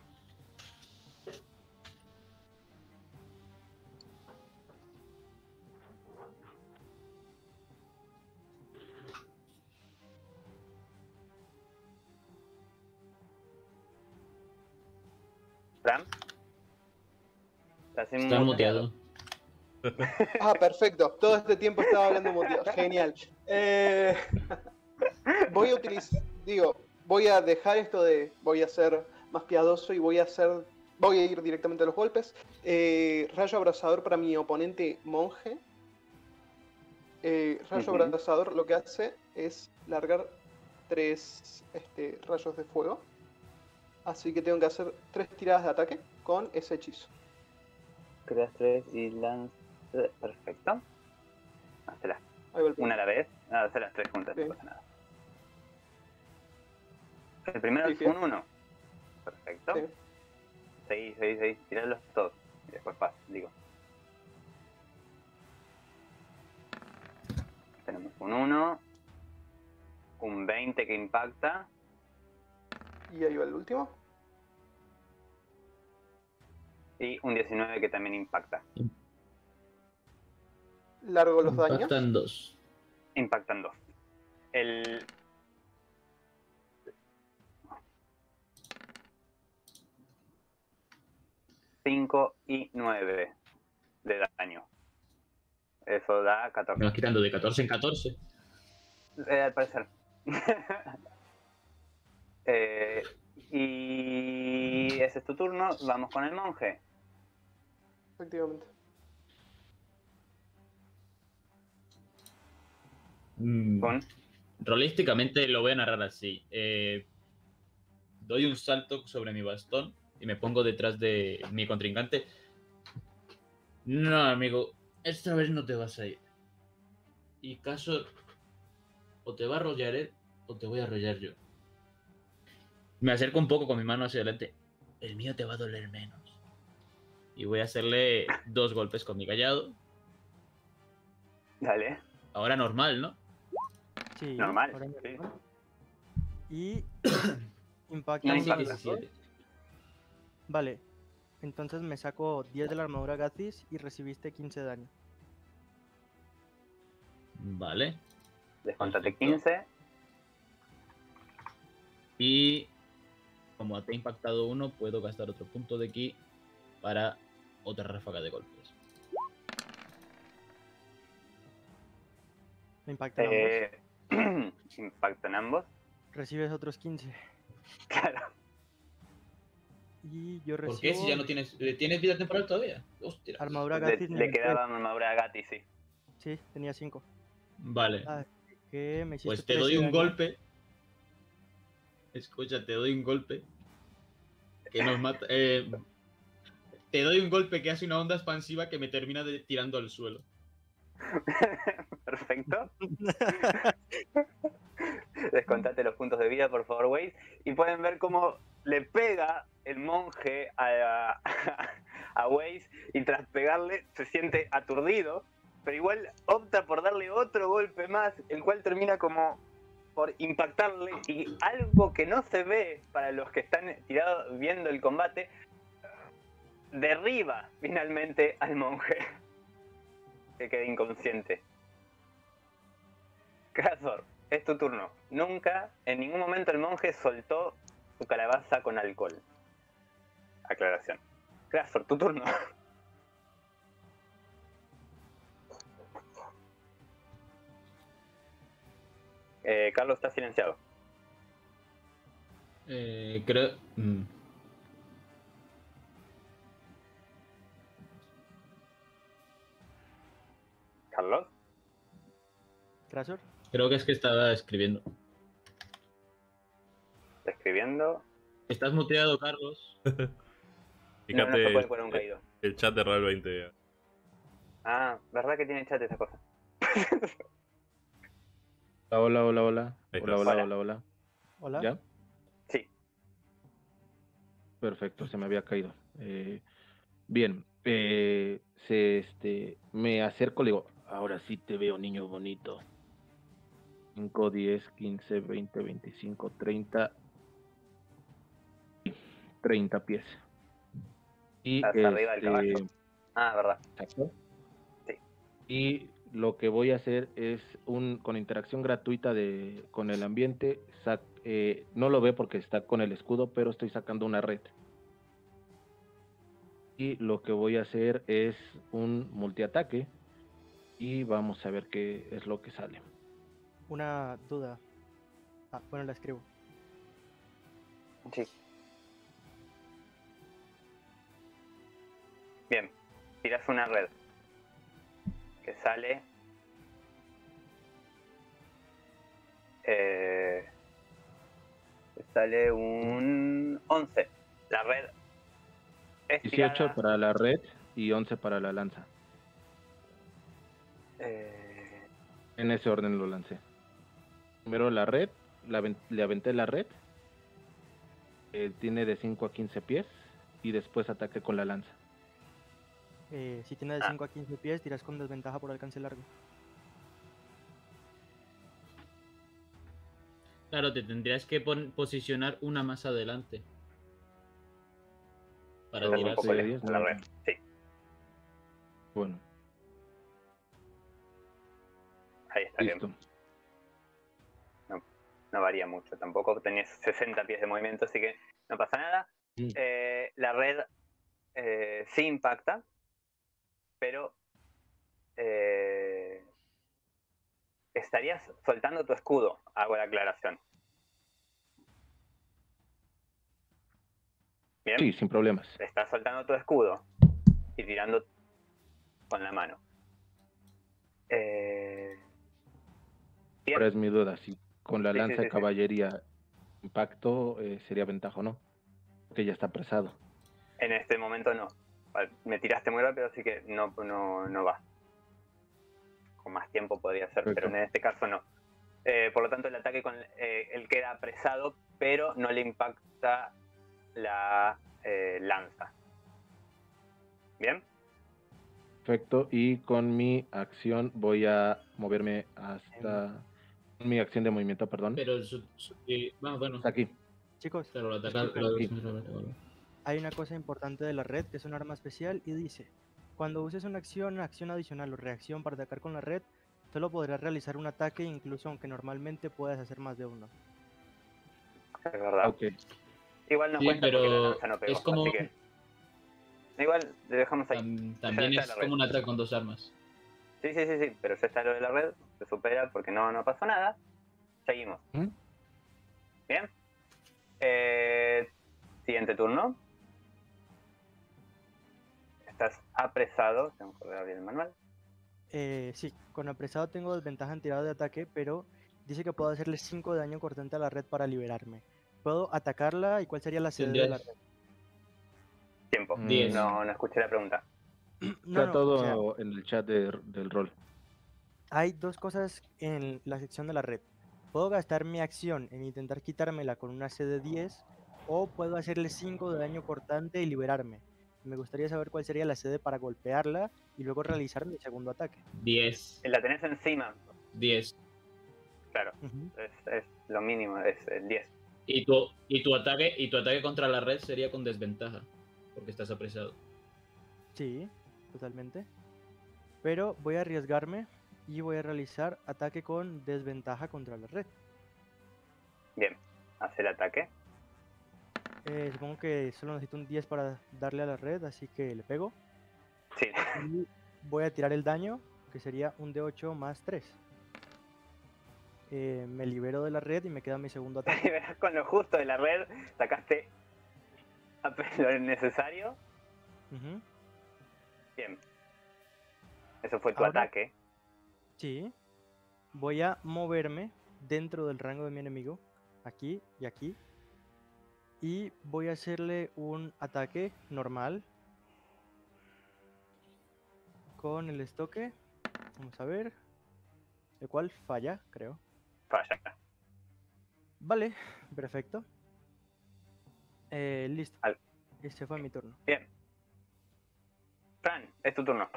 Fran. Está muteado. Ah, perfecto. Todo este tiempo estaba hablando muteado. Genial. Voy a utilizar, voy a dejar esto de, voy a ser más piadoso y voy a ir directamente a los golpes. Rayo abrasador para mi oponente monje. Rayo abrasador lo que hace es largar 3 rayos de fuego. Así que tengo que hacer 3 tiradas de ataque con ese hechizo. Creas 3 y lanza. Perfecto. Hazlas. Una a la vez. Hacer las 3 juntas, no pasa nada. El primero es un 1. Perfecto. 6, 6, 6. Tirarlos todos. Y después pasa, Tenemos un 1. Un 20 que impacta. Y ahí va el último. Y un 19 que también impacta. ¿Largo los daños? Impactan 2. Impactan 2. El 5 y 9 de daño. Eso da 14. ¿Me vas quitando de 14 en 14? Al parecer. Y ese es tu turno. Vamos con el monje. Efectivamente. Rolísticamente lo voy a narrar así. Doy un salto sobre mi bastón y me pongo detrás de mi contrincante. No, amigo, esta vez no te vas a ir. Y caso, o te va a arrollar él o te voy a arrollar yo. Me acerco un poco con mi mano hacia adelante. El mío te va a doler menos. Y voy a hacerle 2 golpes con mi callado. Dale. Ahora normal, ¿no? Sí. Normal. Ahora normal. Sí. Y impacta 17. Vale. Entonces me saco 10 de la armadura Agathis y recibiste 15 de daño. Vale. Descontate 15. Y... como te ha impactado uno, pue Fíjate, no se puede poner un caído. El chat de Roll20. Ah, ¿verdad que tiene chat esa cosa? Hola, hola, hola. Hola, hola, hola, hola. ¿Hola? ¿Ya? Sí. Perfecto, se me había caído. Bien, me acerco, le digo, ahora sí te veo, niño bonito. 5, 10, 15, 20, 25, 30. 30 pies. Y hasta arriba del caballo. Ah, verdad. Exacto. Sí. Y lo que voy a hacer es con interacción gratuita con el ambiente. No lo ve porque está con el escudo, pero estoy sacando una red. Y lo que voy a hacer es un multiataque. Y vamos a ver qué es lo que sale. Una duda. Ah, bueno, la escribo. Sí. Bien, tiras una red que sale un 11. La red es 18 tirada. Para la red y 11 para la lanza. En ese orden lo lancé. Primero la red, le aventé la red. Tiene de 5 a 15 pies y después ataque con la lanza. Si tiene de 5 a 15 pies, tiras con desventaja por alcance largo. Claro, te tendrías que posicionar una más adelante. Para tirar de 10 a la red. Sí. Bueno. Ahí está. Listo. Bien. No varía mucho. Tampoco tenías 60 pies de movimiento, así que no pasa nada. Sí. La red sí impacta. Pero estarías soltando tu escudo, hago la aclaración. ¿Bien? Sí, sin problemas. Estás soltando tu escudo y tirando con la mano. Ahora es mi duda, si con la lanza de caballería impacto sería ventaja o no, porque ya está apresado. En este momento no. Me tiraste muy rápido, así que no va. Con más tiempo podría ser, perfecto. Pero en este caso no. Por lo tanto, el ataque con él queda apresado, pero no le impacta la lanza. ¿Bien? Perfecto. Y con mi acción voy a moverme hasta... Mi acción de movimiento, perdón. Pero... bueno. Hasta aquí. Chicos. Pero lo ataca, hay una cosa importante de la red, que es un arma especial, y dice: cuando uses una acción adicional o reacción para atacar con la red, solo podrás realizar un ataque, incluso aunque normalmente puedas hacer más de uno. Es verdad. Okay. Igual no cuenta pero porque la lanza no pegó, es como... así que... Igual, le dejamos ahí. También es como un ataque con dos armas. Sí, pero ya está lo de la red, se supera porque no pasó nada. Seguimos. ¿Mm? Bien. Siguiente turno. Estás apresado. Tengo que abrir el manual. Sí, con apresado tengo desventaja en tirada de ataque, pero dice que puedo hacerle 5 de daño cortante a la red para liberarme. ¿Puedo atacarla y cuál sería la CD de la red? Tiempo. 10. No escuché la pregunta. Está todo o sea, en el chat del rol. Hay dos cosas en la sección de la red. Puedo gastar mi acción en intentar quitármela con una CD 10 o puedo hacerle 5 de daño cortante y liberarme. Me gustaría saber cuál sería la CD para golpearla y luego realizar mi segundo ataque. 10. La tenés encima. 10. Claro, es lo mínimo, es el 10. ¿Y tu ataque contra la red sería con desventaja, porque estás apresado. Sí, totalmente. Pero voy a arriesgarme y voy a realizar ataque con desventaja contra la red. Bien, hace el ataque. Supongo que solo necesito un 10 para darle a la red, así que le pego. Sí. Y voy a tirar el daño, que sería un D8 más 3. Me libero de la red y me queda mi segundo ataque. Te liberas con lo justo de la red, sacaste lo necesario. Bien. Eso fue tu ataque. Sí. Voy a moverme dentro del rango de mi enemigo. Aquí y aquí. Y voy a hacerle un ataque normal con el estoque. Vamos a ver. El cual falla, creo. Falla. Vale, perfecto. Listo. Al... Ese fue mi turno. Bien. Fran, es tu turno.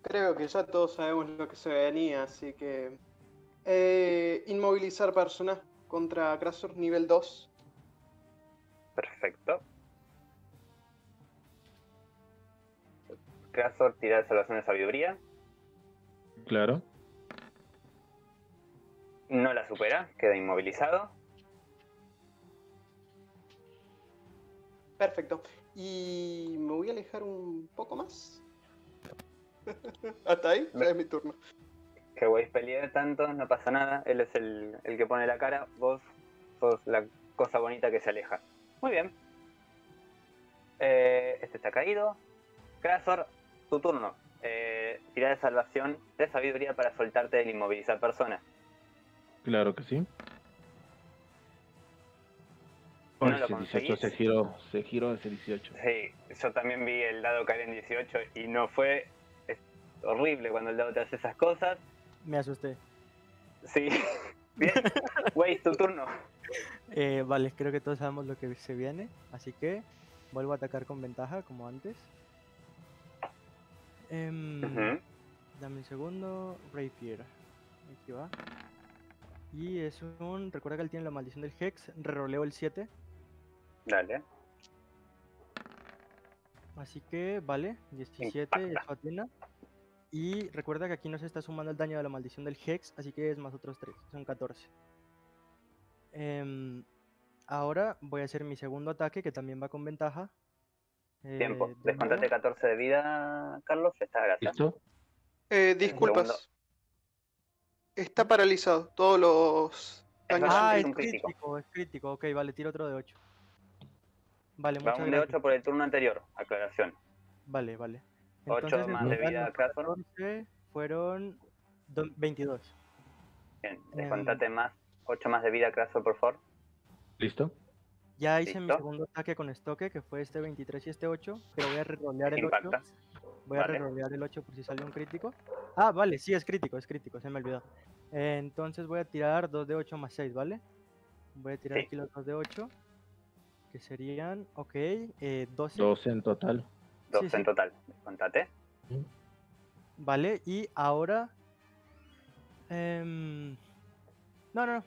Creo que ya todos sabemos lo que se venía, así que... inmovilizar personas contra Crasur nivel 2. Perfecto. Crasur, tirar salvación de sabiduría. Claro. No la supera, queda inmovilizado. Perfecto. Y me voy a alejar un poco más. Hasta ahí, ya es mi turno. Que vais a pelear tanto, no pasa nada. Él es el que pone la cara. Vos sos la cosa bonita que se aleja. Muy bien. Este está caído. Crasor, tu turno. Tirada de salvación de sabiduría para soltarte del inmovilizar persona. Claro que sí. No lo conseguís. 18, se giró ese 18. Sí, yo también vi el dado caer en 18 y no fue... Es horrible cuando el dado te hace esas cosas. Me asusté. Sí. Bien. Waise, tu turno. Vale, creo que todos sabemos lo que se viene, así que vuelvo a atacar con ventaja, como antes. Dame un segundo. Rapier. Aquí va. Y es un... Recuerda que él tiene la maldición del Hex. Reroleo el 7. Dale. Así que, vale, 17, eso atina. Y recuerda que aquí no se está sumando el daño de la maldición del Hex, así que es más otros 3, son 14. Ahora voy a hacer mi segundo ataque, que también va con ventaja. Tiempo, descontate 14 de vida, Carlos, está agachado. Disculpas. Está paralizado, todos los daños. Ah, es crítico, es crítico. Ok, vale, tiro otro de 8. Vale, muchas gracias. Va un de 8 por el turno anterior, aclaración. Vale, vale. Entonces, 8 más de vida, Crasor. Fueron 22. Bien, descontate más, 8 más de vida, Crasor, por favor. ¿Listo? Ya hice mi segundo ataque con estoque, que fue este 23 y este 8, pero voy a rerolear el 8. Voy a rerolear el 8 por si sale un crítico. Ah, vale, sí, es crítico, se me olvidó. Entonces voy a tirar 2 de 8 más 6, ¿vale? Voy a tirar aquí los 2 de 8, que serían, ok, 12. 12 en total. 12 en total, contate. Vale, y ahora... No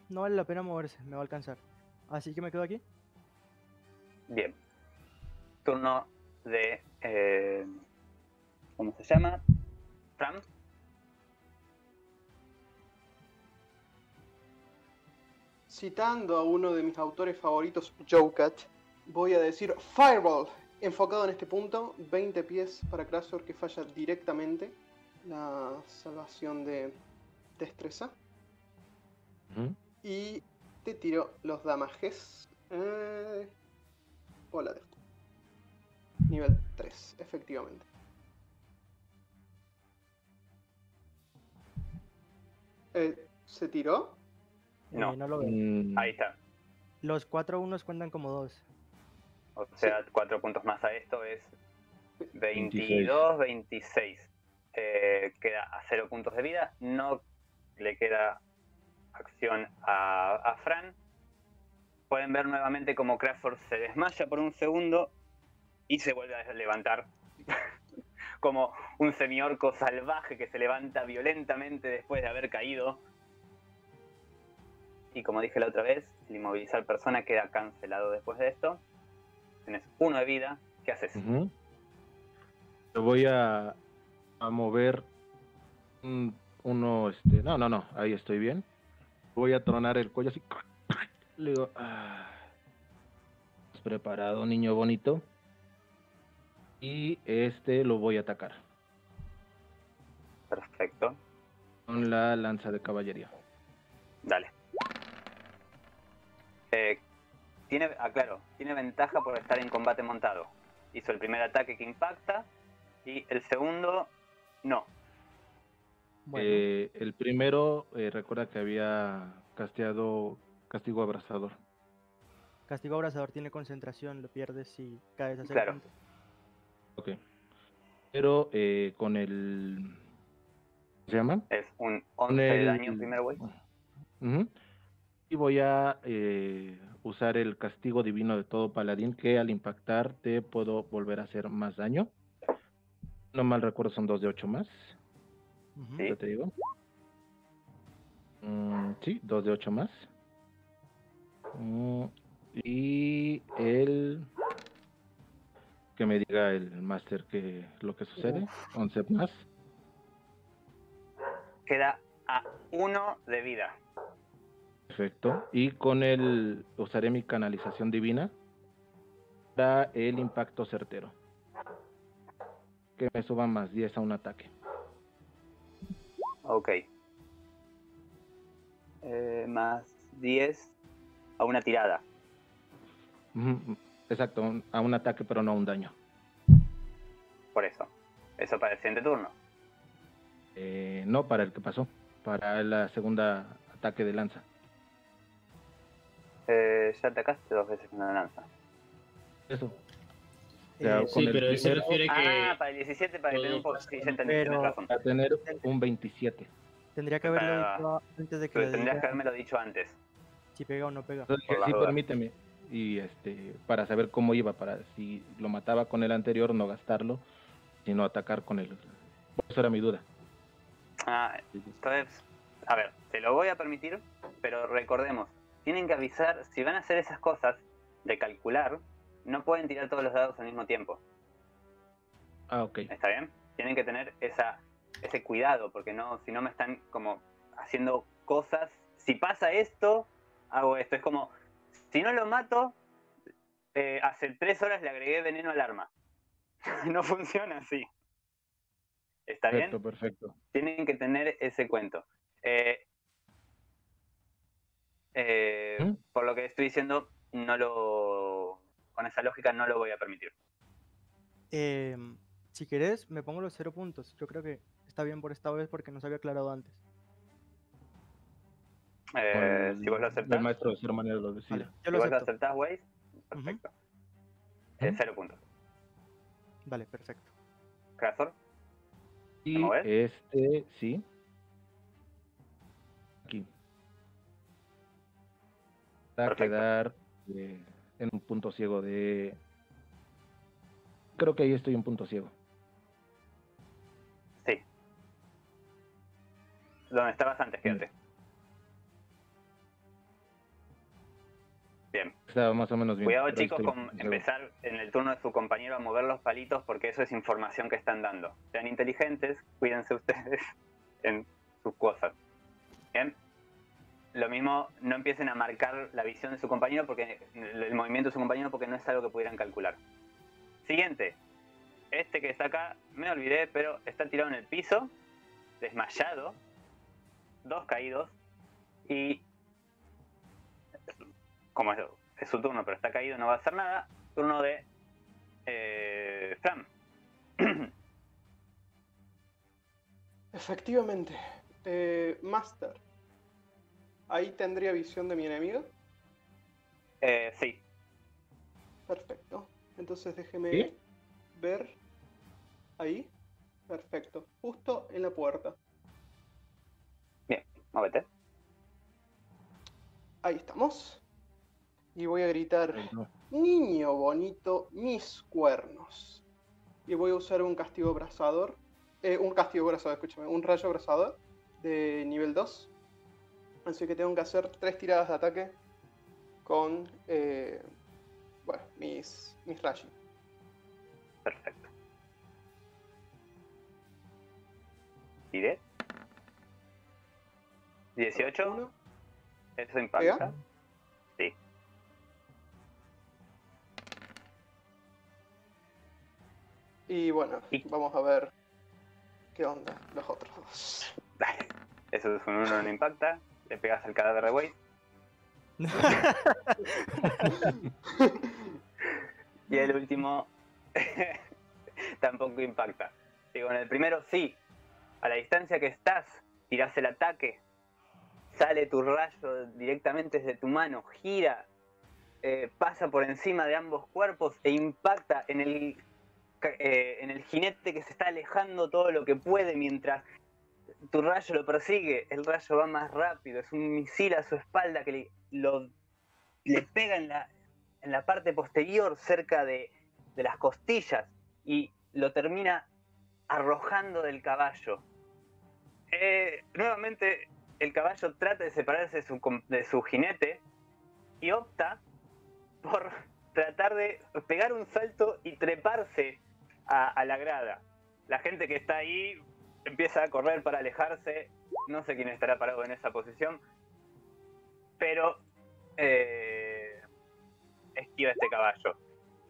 vale la pena moverse, me va a alcanzar. Así que me quedo aquí. Bien. Turno de... ¿Cómo se llama? Fran. Citando a uno de mis autores favoritos, Jokern, voy a decir Fireball, enfocado en este punto, 20 pies para Crasor, que falla directamente la salvación de destreza. Y te tiro los damajes. Hola, nivel 3, efectivamente. ¿Se tiró? No, no lo veo. Ahí está. Los 4 unos cuentan como 2. O sea, 4 puntos más a esto es 22, 26. Queda a 0 puntos de vida. No le queda acción a Fran. Pueden ver nuevamente como Crasor se desmaya por un segundo y se vuelve a levantar. Como un semiorco salvaje que se levanta violentamente después de haber caído. Y como dije la otra vez, el inmovilizar persona queda cancelado después de esto. Tienes 1 de vida. ¿Qué haces? Lo voy a mover uno... No, ahí estoy bien. Voy a tronar el cuello así. Le digo... ¿Estás preparado, niño bonito? Y lo voy a atacar. Perfecto. Con la lanza de caballería. Dale. Tiene ventaja por estar en combate montado. Hizo el primer ataque que impacta y el segundo no. Bueno. El primero, recuerda que había castigo abrasador. Castigo abrasador tiene concentración, lo pierdes si caes a 6 puntos. Ok. Pero con el... ¿Se llama? Es un 11 de daño primero, güey. Y voy a usar el castigo divino de todo paladín, que al impactar te puedo volver a hacer más daño. No mal recuerdo, son 2 de 8 más. ¿Sí? Ya te digo. Sí, 2 de 8 más. Y el... Que me diga el máster que lo que sucede. 11 más. Queda a 1 de vida. Perfecto. Y con el... Usaré mi canalización divina para el impacto certero. Que me suba más 10 a un ataque. Ok. Más 10 a una tirada. Exacto, a un ataque, pero no a un daño. Por eso. ¿Eso para el siguiente turno? No, para el que pasó. Para la segunda ataque de lanza. Ya atacaste 2 veces con la lanza. Eso. O sea, sí, pero él se refiere que... Ah, para el 17, para que tenga un poco... Para tener un 27. Tendría que haberlo dicho antes de que... Pero tendrías que haberme lo dicho antes. Si pega o no pega. Entonces, sí, permíteme. Y para saber cómo iba, para si lo mataba con el anterior, no gastarlo, sino atacar con el... Eso era mi duda. Ah, entonces, a ver, te lo voy a permitir, pero recordemos, tienen que avisar, si van a hacer esas cosas de calcular, no pueden tirar todos los dados al mismo tiempo. Ah, ok. ¿Está bien? Tienen que tener ese cuidado, porque no, si no me están como haciendo cosas, si pasa esto, hago esto, es como... Si no lo mato, hace 3 horas le agregué veneno al arma. No funciona así. ¿Está bien? Perfecto. Tienen que tener ese cuento. Por lo que estoy diciendo, no lo... Con esa lógica no lo voy a permitir. Si querés, me pongo los 0 puntos. Yo creo que está bien por esta vez porque no se había aclarado antes. Si vos lo aceptás, el maestro de cierta manera lo decía. Vale, yo lo acepto. Vos lo aceptás, Waise, perfecto. 0 puntos. Vale, perfecto. ¿Crasor? Y sí. Aquí. Va a quedar en un punto ciego de... Creo que ahí estoy en punto ciego. Sí. Donde estabas antes, fíjate. Bien. Estaba más o menos bien. Cuidado, chicos, con empezar en el turno de su compañero a mover los palitos, porque eso es información que están dando. Sean inteligentes, cuídense ustedes en sus cosas. Bien. Lo mismo, no empiecen a marcar la visión de su compañero, porque el movimiento de su compañero, porque no es algo que pudieran calcular. Siguiente. Este que está acá, me olvidé, pero está tirado en el piso, desmayado, 2 caídos, y... Como es su turno, pero está caído, no va a hacer nada. Turno de Fran. Efectivamente. Master. ¿Ahí tendría visión de mi enemigo? Sí. Perfecto. Entonces déjeme ver. Ahí. Perfecto. Justo en la puerta. Bien, móvete. Ahí estamos. Y voy a gritar, niño bonito, mis cuernos. Y voy a usar un castigo abrasador. Escúchame, un rayo abrasador de nivel 2. Así que tengo que hacer 3 tiradas de ataque con mis rayos. Perfecto. ¿Tiré? 18. Uno. Eso impacta. ¿Pega? Y bueno, vamos a ver qué onda los otros 2. Dale. Eso es un 1, no impacta. Le pegas al cadáver de Waise. Y el último tampoco impacta. Digo, en el primero sí. A la distancia que estás, tirás el ataque. Sale tu rayo directamente desde tu mano. Gira. pasa por encima de ambos cuerpos e impacta en el jinete que se está alejando todo lo que puede mientras tu rayo lo persigue. El rayo va más rápido, es un misil a su espalda que le pega en la parte posterior, cerca de las costillas, y lo termina arrojando del caballo. Nuevamente el caballo trata de separarse de su jinete y opta por tratar de pegar un salto y treparse a la grada. La gente que está ahí empieza a correr para alejarse. No sé quién estará parado en esa posición, pero esquiva este caballo.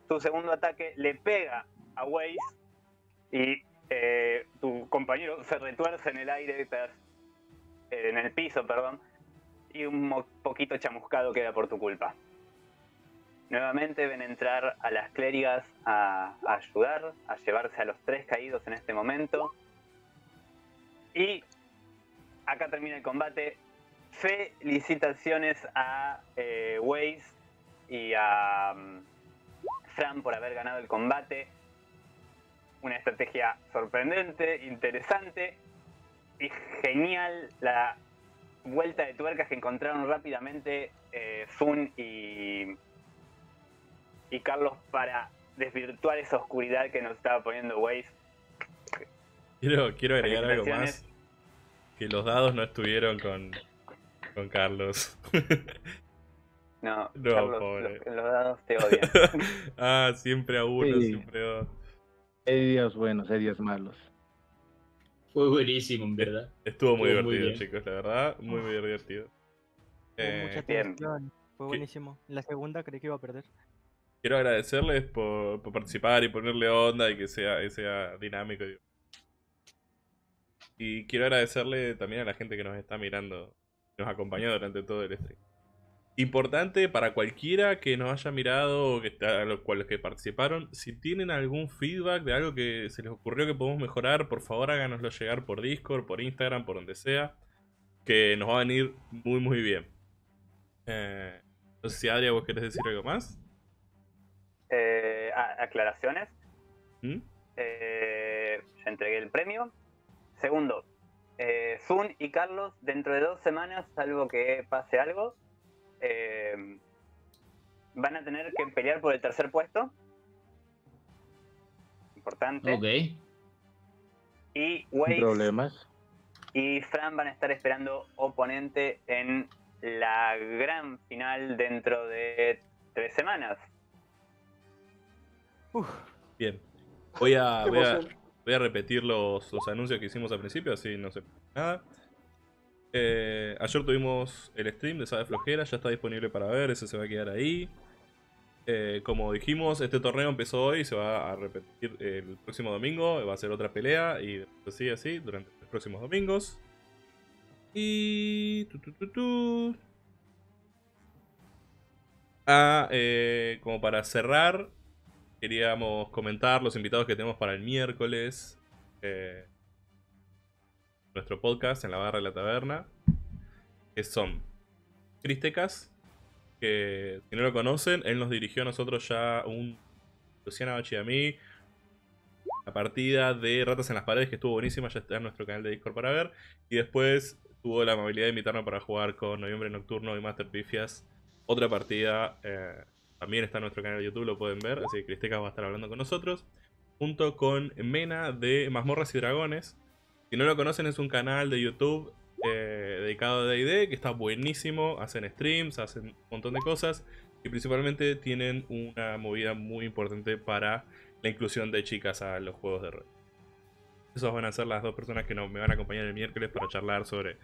Tu segundo ataque le pega a Waise y tu compañero se retuerce en el aire, en el piso, perdón, y un poquito chamuscado queda por tu culpa. Nuevamente ven entrar a las clérigas a ayudar, a llevarse a los tres caídos en este momento. Y acá termina el combate. Felicitaciones a Waise y a Fran por haber ganado el combate. Una estrategia sorprendente, interesante y genial. La vuelta de tuercas que encontraron rápidamente Sun y Carlos para desvirtuar esa oscuridad que nos estaba poniendo Waise. Quiero agregar algo más. Que los dados no estuvieron con Carlos. No, Carlos, pobre. Los dados te odian. Siempre a uno, sí. Siempre a dos. Hay días buenos, hay días malos. Fue buenísimo, en verdad. Estuvo muy divertido, muy chicos, la verdad. Muy, muy divertido. Mucha tensión. Fue buenísimo. La segunda creí que iba a perder. Quiero agradecerles por participar y ponerle onda y que sea dinámico. Y quiero agradecerle también a la gente que nos está mirando, que nos acompañó durante todo el stream. Importante para cualquiera que nos haya mirado o los que participaron, si tienen algún feedback de algo que se les ocurrió que podemos mejorar, por favor háganoslo llegar por Discord, por Instagram, por donde sea, que nos va a venir muy muy bien. No sé si Aadria, vos querés decir algo más. Aclaraciones. Ya entregué el premio. Segundo, Sun y Carlos, dentro de 2 semanas, salvo que pase algo, van a tener que pelear por el 3er puesto. Importante. Ok. Y Waise y Fran van a estar esperando oponente en la gran final dentro de 3 semanas. Bien, voy a repetir los anuncios que hicimos al principio, así no se pierde nada. Ayer tuvimos el stream de Sabe Flojera, ya está disponible para ver, ese se va a quedar ahí. Como dijimos, este torneo empezó hoy, se va a repetir el próximo domingo, va a ser otra pelea y así durante los próximos domingos. Y... como para cerrar, queríamos comentar los invitados que tenemos para el miércoles. Nuestro podcast en la barra de la taberna. Que son Cristecas, que si no lo conocen, él nos dirigió a nosotros ya Luciana Bachi y a mí, la partida de Ratas en las Paredes, que estuvo buenísima, ya está en nuestro canal de Discord para ver. Y después tuvo la amabilidad de invitarnos para jugar con Noviembre Nocturno y Master Pifias. Otra partida... también está en nuestro canal de YouTube, lo pueden ver. Así que Cristecas va a estar hablando con nosotros. Junto con Mena de Mazmorras y Dragones. Si no lo conocen, es un canal de YouTube dedicado a D&D. Que está buenísimo. Hacen streams, hacen un montón de cosas. Y principalmente tienen una movida muy importante para la inclusión de chicas a los juegos de rol. Esas van a ser las 2 personas que me van a acompañar el miércoles para charlar sobre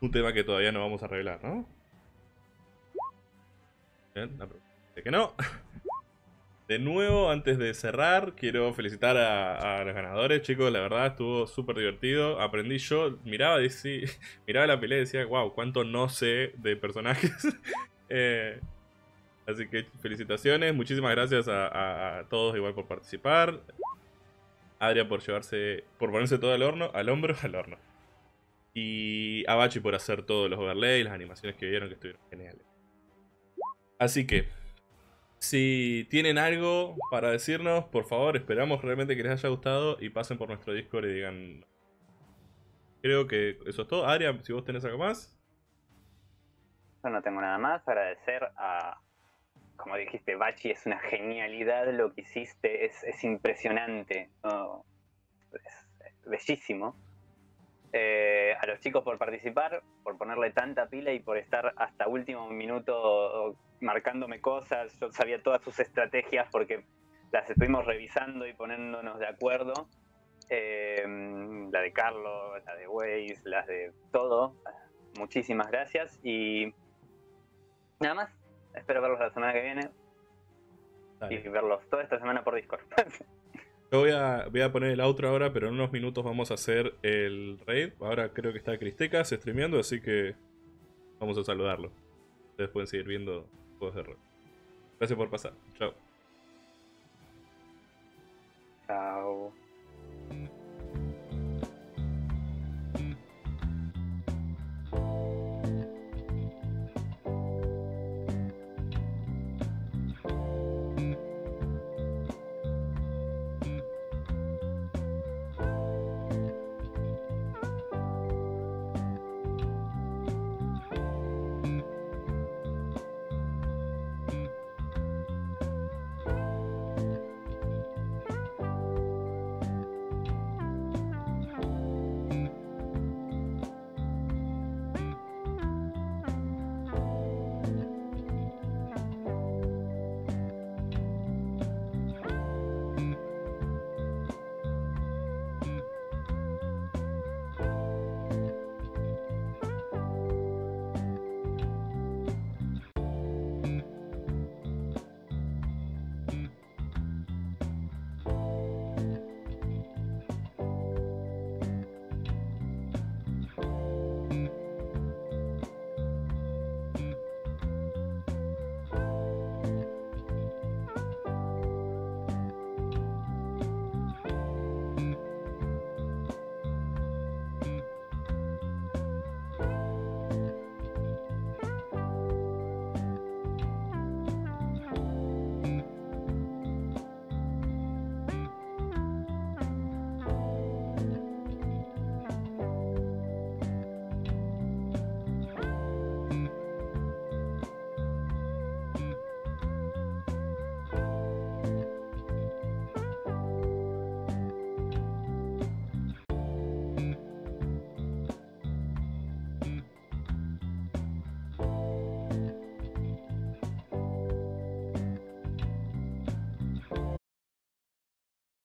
un tema que todavía no vamos a revelar, ¿no? Bien, la próxima. De que no. De nuevo, antes de cerrar, quiero felicitar a los ganadores, chicos. La verdad, estuvo súper divertido. Aprendí yo, miraba la pelea y decía, wow, cuánto no sé de personajes. Así que felicitaciones. Muchísimas gracias a todos igual por participar. Aadria por ponerse todo al hombro. Y a Bachi por hacer todos los overlays, las animaciones que vieron que estuvieron geniales. Así que... Si tienen algo para decirnos, por favor, esperamos realmente que les haya gustado y pasen por nuestro Discord y digan... Creo que eso es todo. Aadria, si vos tenés algo más. Yo no tengo nada más. Agradecer a... Como dijiste, Bachi, es una genialidad lo que hiciste. Es impresionante. Oh, es bellísimo. A los chicos por participar, por ponerle tanta pila y por estar hasta último minuto marcándome cosas. Yo sabía todas sus estrategias porque las estuvimos revisando y poniéndonos de acuerdo. La de Carlos, la de Waise, las de todo. Muchísimas gracias y nada más. Espero verlos la semana que viene. Dale. Y verlos toda esta semana por Discord. Yo voy a poner el outro ahora, pero en unos minutos vamos a hacer el raid. Ahora creo que está Cristecas streameando, así que vamos a saludarlo. Ustedes pueden seguir viendo juegos de rol. Gracias por pasar. Chao. Chao.